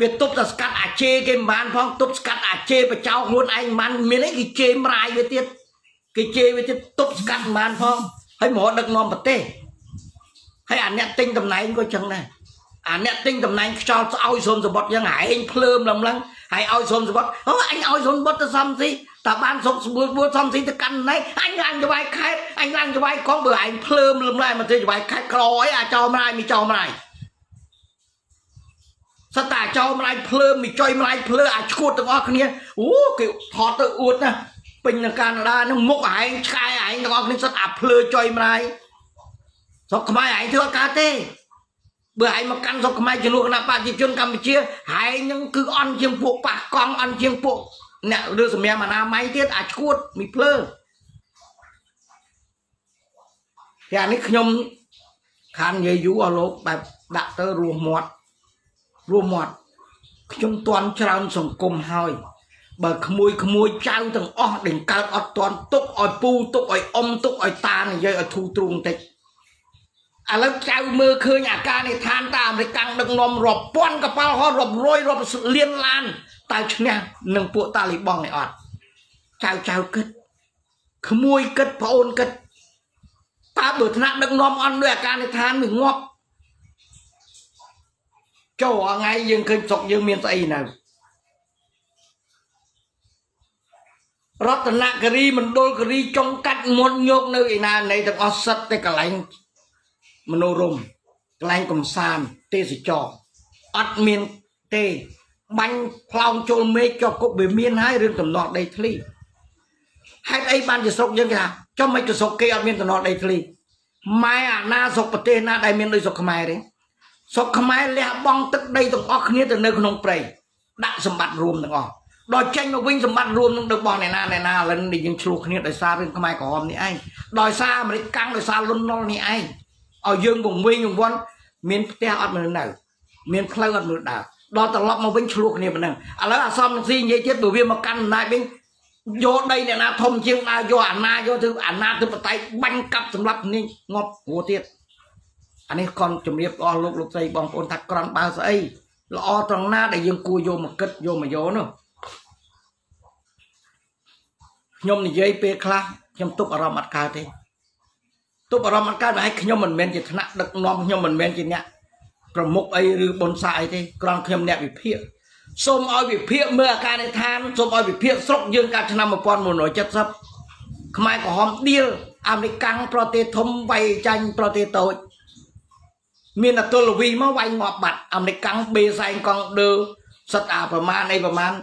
việc tụt ta cắt à chê cái bàn phong tụt cắt à chê và cháu hôn anh man miếng ấy cái chê mà ai với tiết cái chê với tiết tụt cắt bàn phong hay mỏ được ngon bật tê hay anh nhận tinh tầm này anh coi chừng này anh nhận tinh tầm này cho ao xôm rồi bật ra ngải anh plơm lầm lăng hay ao xôm rồi bật anh ao xôm bật ra xong gì ta ban xong buôn xong gì ta căn này anh làm cho bài khách anh làm cho bài con bữa anh plơm lầm lại mà chơi cho bài khách còi à cho mày mi cho mày sao ta cho mày plơm mi chơi mày plơm à chuột tao ngó kia ú kiểu họ tự uất nè bình là Canada nó mốc anh khai anh tao ngó kia sao ta plơm chơi mày sọc mai hãy thưa cá tê bữa hãy mà căn sọc mai chỉ nuôi là bạn chỉ chuyên Campuchia hãy những cứ ăn chiên phụ bạc con ăn chiên phụ nè đưa sầm mẹ mà na máy tiết à chuột mì phơ thì anh ấy nhom khăn dây dú ở lỗ bạc đạn tơ rùa mọt trong toàn tràn sòng cồm hoi bờ khmui trao thằng o đỉnh cao o toàn túc oi pu túc oi om túc oi ta này dây oi thu trung tịch à lớp trao mưa khơi nhà ca này than ta để căng được nôm rộp pon cặp bao ho rộp rôi rộp liên lan tao nha nâng bộ ta lấy bong này ọt trao trao cất khứ mui cất phá ôn cất ta bữa thằng được nôm on đuổi ca này than mình ngọc cho ngay dương khơi sọc dương miền tây nào rót thằng nặng cái ri mình đôi cái ri trong cắt muốn nhốt nơi nào này được ọt sắt đây cả lạnh mà nô rùm lanh cầm sàn tê sỉ trò ăn miên tê bánh phong trôi mê cho cục bể miên hai rừng cầm nọ đầy thli hai ấy ban chỉ sọc dân cả cho mấy chỗ sọc kê ăn miên cầm nọ đầy thli mai à na sọc bờ tê na đại miên đôi sọc khmer đấy sọc khmer lẹ bong tức đây tụng óc khía từ nơi con ông prey đạn sầm bạt rùm được không đòi tranh mà vinh sầm bạt rùm được bong này na lần đi những chuột khía đòi xa rừng khmer có hôm này anh đòi xa mà đi căng đòi xa luôn non này anh ở dương vùng nguyên vùng vân miền tây ở miền nào miền tây ở miền nào đó ta lọp mà vĩnh chuộc này mình à lấy à xong gì vậy chết bởi vì mà căn này bên vô đây là na thông chiêu na vô ảnh na vô thứ ảnh na thứ tay banh cặp sầm lấp nên ngọc vô tiệt anh ấy còn chuẩn bị o lúc lúc xây bom ôn thạch còn bao giây lo trong na để dương cua vô mà cất vô mà vô nữa nhom này dây pe khla nhom tụp ở mặt cao thế tụp ở mặt cao này nhom mình men chỉ thằng nặng đực non nhom mình men chỉ nhẹ còn mục ấy rư bồn xài thế còn nhom đẹp bị phia xôm oi bị phia mưa ca này than xôm oi bị phia sốc dương ca năm một con một nồi chất sấp mai có hòm điêu am đi căng prote thôm vay tranh prote tội miền là tôi là vì máu vay ngọt bạch am đi căng bê xanh con đưa sắt à và man đây và man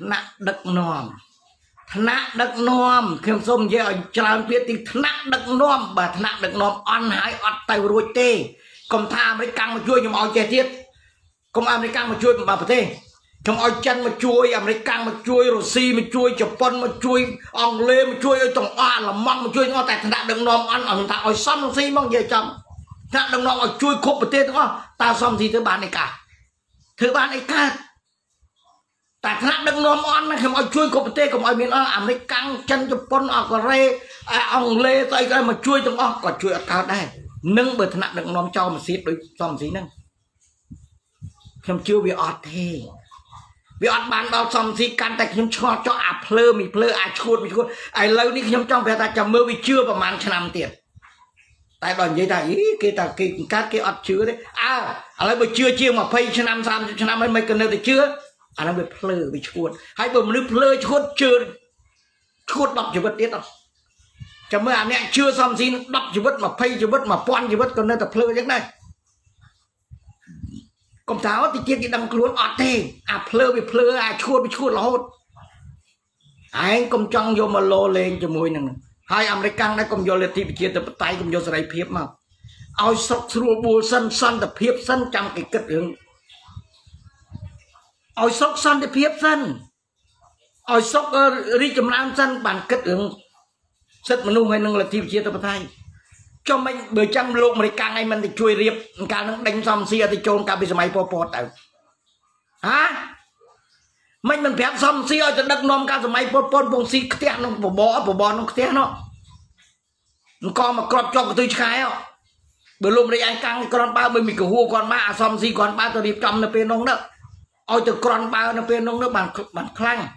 nặng đực non nặng đực nom khiêm xôm dễ tràn biết thì nặng đực nom bà nặng đực nom ăn hái ăn tay rồi tê còn tham với căng mà chui nhưng mà ăn chè tiết công an American mà chui mà phải thế trong oi chân mà chui American mà chui Russia mà chui Japan mà chui Anglais mà chui trong oan là măng mà chui nó tại thằng đặng đừng nom ăn ở thằng oi xong Russia măng về chậm thằng đừng nom chui khúc phải thế đúng không ta xong gì thứ bán này cả tại thằng đừng nom ăn mà không oi chui khúc phải thế còn oi miền American chân Japan Anglais Anglais tại cái mà chui trong oan còn chui ở cao đây nâng bởi thằng đừng nom cho mà xếp đối xong gì nâng không chưa bị ọt thế bị ọt bán bao xong gì can tại không cho à plơ mì plơ à chuột mì chuột ai lâu đi không trong về ta chầm mơ bị chưa và màn cho năm tiền tại đoàn giấy tại cái ta cái các cái ọt chứa đấy à lấy bữa chưa chiêu mà pay cho năm sam cho năm mấy cần đâu thì chưa à nó bị plơ bị chuột hãy bơm nước plơ chuột chưa chuột đọc chữ vật tiết đâu chầm mơ anh em chưa xong gì đọc chữ vật mà pay chữ vật mà pon chữ vật còn nơi tập plơ thế này công giáo thì kia cái đâm luôn ọt thế à plơ bị plơ à chua bị chua là hốt anh công trăng vô mà lô lên cho mùi nằng hai American đấy công vô liệt thị bị chia từ tay công vô sợi phép mà ao sọc sụp bùa sân sân tập phép sân trong cái cất đường ao sọc sân tập phép sân ao sọc ri chấm lam sân bàn cất đường rất mà nung hay nằng liệt thị bị chia từ tay cho mình bởi trăm lộn mà càng ngày mình thì chui riêng càng nó đánh xong xìa thì trôn cả bây giờ máy bò bọt hả mình phép xong xìa cho đất nôm cả giờ máy bò bọt bông xì khét nó bò nó khét nó con mà con cho tôi khai không bởi lộn đấy anh càng con bao mình cứ hua con ma xong xì con ba tôi đi trong nó bên nông đó ôi từ con bao nó bên nông đó bàn khăn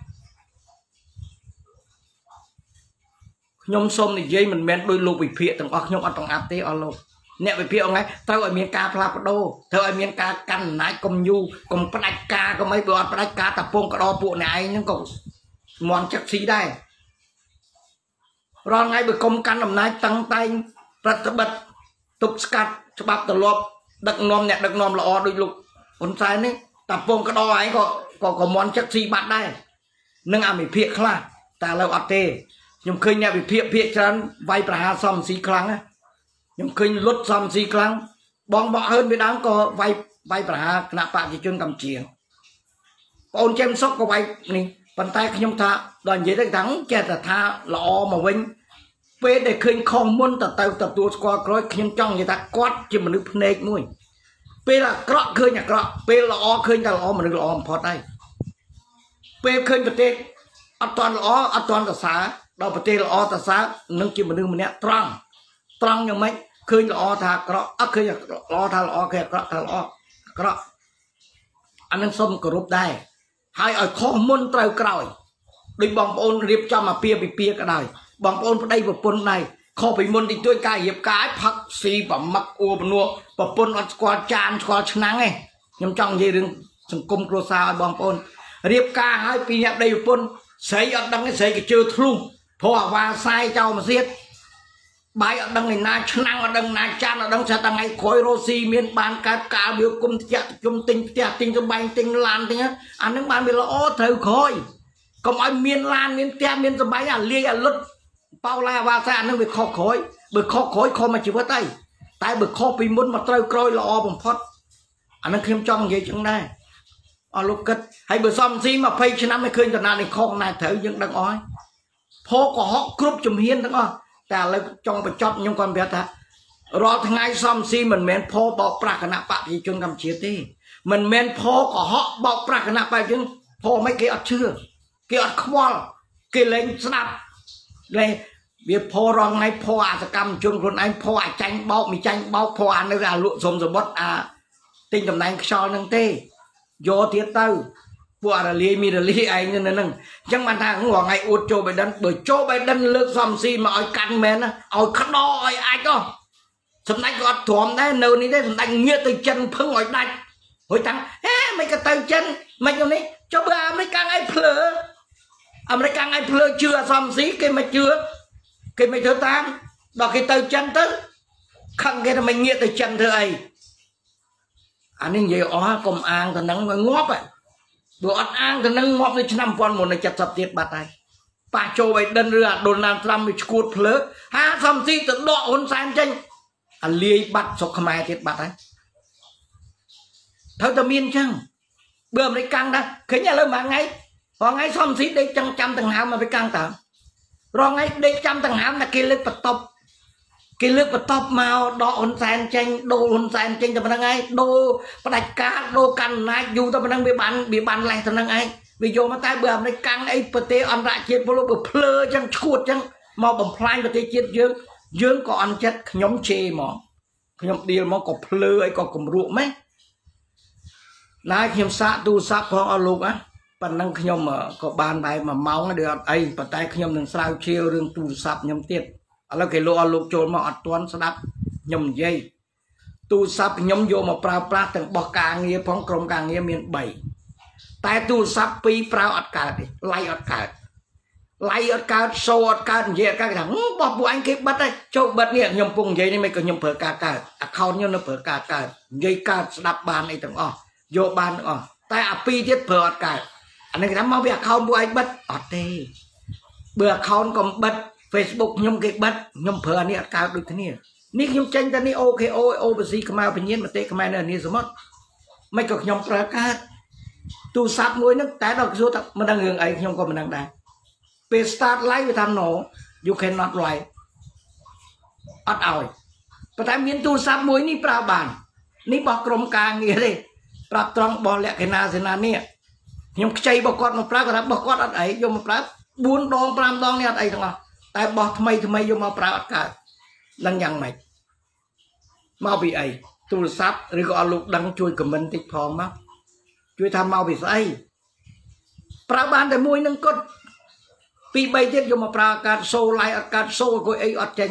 nhom xôm này dây mình men đôi lục bị phệ từng hoặc nhom ăn từng áp té ăn lục nẹt bị phệ ngay tao ở miền ca pha đô tao ở miền ca canh nái công du công bắt ca có mấy bọn bắt ca tập phong cái đo bộ này nhưng còn mòn chắc xí đây rồi ngay bị công canh làm nái tăng tay bắt bật tục cắt cho bắp từ lọp đặng nom nẹt đặng nom là o đôi lục con trai đấy tập phong cái đo ấy có mòn chắc xí bạn đây nâng à bị phệ khla ta lâu áp té nhung khơi nè bị phê chán vay bà xong xí khăng á nhung khơi lót xong xí khăng bong bọ hơn với đám có vay bà nạp bạc gì chân cầm chìa ôn chém sóc có vay này bàn tay nhung tha đoàn dễ đánh thắng che tờ tha lọ mà vinh về để khơi không muốn tờ tàu tờ tua qua rồi nhung trong người ta quát chứ mà nước nè nuôi về là cọ khơi nhà cọ về lọ khơi nhà lọ mà nước lọ phọt đây về khơi vật tê ăn toàn lọ ăn toàn tờ xá đó bật tê o ta sáng nâng chim nương mình trăng trăng như mấy khơi lo thà cọ ác khơi lo thà lo khơi cọ cọ anh em xôm cướp đây hai ở kho môn treo còi đôi bóng ôn riệp cho mà pia bị pia cả đời bóng ôn đây một pôn này kho bị môn đi tôi cài hiệp cái phật xì và mặc u và nua và pôn ăn qua chan qua nắng này nhưng trong gì đừng cung pro sao bóng ôn riệp ca hai pia đây một pôn xây ở đằng cái xây cái chưa thung thua và sai cho mà giết bài ở đằng này na năng ở đằng na chan ở đằng sẽ đằng ấy khối rosi miền bàn cá cá biểu cung chặt chung tinh cho bay tinh lan tinh á anh những bạn bị lỗ thầu khôi còn ai miền lan miền te miền cho bay à lia à lút bao la và sai anh những bị khó khối khó mà chịu với tay tại bị khó vì muốn mà treo coi là o bằng phật anh những khiêm trong vậy chẳng đây ở lúc kết hãy bữa xong gì mà pay cho năm mươi khơi cho na này khó này thử những đằng ói phố của họ cướp chùm hiên đúng không? Ta lấy trong và chót nhưng con bé ta rồi thằng ai xong si mình men phố bọc bạc nạp bạc gì chôn cầm chia tê mình men phố của họ bọc bạc nạp bạc chứ phố mấy cái ở chưa kia khmol kia lên snap đây việc phô rong này phô à cầm chung luôn anh phô à tranh bao mì tranh bao phô ăn nó ra lụa xồm rồi bớt à tinh tầm này cho nâng tê do thiết tao vua là lia mi là lia anh nên nâng chẳng bàn thang cũng ngày uất cho bài đan bởi cho bài đan lướt xòm xì mà ôi căn men á ôi khát đo ôi ai co sầm đánh gọt thòm đấy nâu ní đấy sầm đánh nghe từ chân phưng ôi đánh hồi thắng hé mày cái từ chân mày như này cho bữa American ai phơ chưa xòm xí cái mà chưa cái mày thứ tám đó cái từ chân tức khăng cái là mày nghe từ chân thưa ấy anh ấy về ó công an thằng nắng ngóp vậy bữa ăn ăn thì nâng ngọt lên năm con một này chặt sập tiệt bạt này bà châu bày đơn rửa Donald Trump bị cuột phớt ha xong thì tự đọ hôn sang tranh ăn lia bạt sọc khmer tiệt bạt này thâu tầm yên chăng bơm đấy căng đó khế nhà lớn mà ngay họ ngay xong thì đây trăm trăm thằng hào mà phải căng tạm rồi ngay đây trăm thằng hào là kia lên bật top cái lướt vào top màu đỏ ổn sàn tranh đồ ổn sàn tranh cho mình đang ai đồ và đặt cá đồ cằn lại dù tao mình đang bị bàn lại thằng đang ai vì vô mà tay bừa này căng ấy bờ tê ăn lại chết vô lô bờ phơ chẳng chuột chẳng màu bầm phai bờ tê chết dương dương có ăn chết nhóm chê mà nhóm điều mà có phơ ấy có cùng ruộng mấy lái nhóm xã tu sắp con ở luôn á bạn đang nhóm mà có bàn bài mà máu nó được ấy bờ tay nhóm đang sao chiêu đường tu sắp nhóm tiệt là cái lô lục trốn mà toàn sắp nhầm dây tu sắp nhầm vô mà prao prao từng bọc càng nghe phong crom càng nghe miền bảy tại tu sắp pi prao ọt cả lai ọt cả sâu ọt cả dễ các thằng bọc bộ anh kịp bắt đây châu bật nghe nhầm vùng dây này mày còn nhầm phở cả account nhầm nó phở cả dây cả sắp bàn này từng vô bàn ở tại pi tiết phở ọt cả anh ấy dám mau bị account bộ anh bắt ọt đi bữa account còn bật Facebook ខ្ញុំ គេ បិទ ខ្ញុំ ប្រើ អានេះ អត់ កើត ដូច គ្នា នេះ ខ្ញុំ ចេញ តែ នេះ OKO OBC ខ្មែរ ពញ្ញាណ ប្រទេស ខ្មែរ នៅ អានេះ សមុទ្រ មិន ក៏ ខ្ញុំ ប្រើ កើត ទូរស័ព្ទ មួយ ហ្នឹង តែ ដល់ ខ្លួន ថា មិន ដឹង រឿង អី ខ្ញុំ ក៏ មិន ដឹង ដែរ ពេល start live វា ថា no you cannot live អត់ ឲ្យ ប៉ុន្តែ មាន ទូរស័ព្ទ មួយ នេះ ប្រើ បាន នេះ របស់ ក្រុម ការ ងារ ទេ ប្រាប់ ត្រង់ របស់ លក្ខិណា សេនា នេះ ខ្ញុំ ខ្ចី របស់ គាត់ មក ប្រើ គាត់ ថា របស់ គាត់ អត់ អី យក មក ប្រើ 4 ដង 5 ដង នេះ អត់ អី ទាំង អស់ តែ បោះ ថ្មី ថ្មី យក មក ប្រើ អត់ កើត ឡើង យ៉ាង ម៉េច មក ពី អី ទូរ ស័ព្ទ ឬ ក៏ អត់ លោក ដឹង ជួយ comment តិច ផង មក ជួយ ថា មក ពី ស្អី ប្រើ បាន តែ មួយ នឹង គាត់ 2 3 ទៀត យក មក ប្រើ អត់ កើត show live អត់ កើត show អី អត់ ចេញ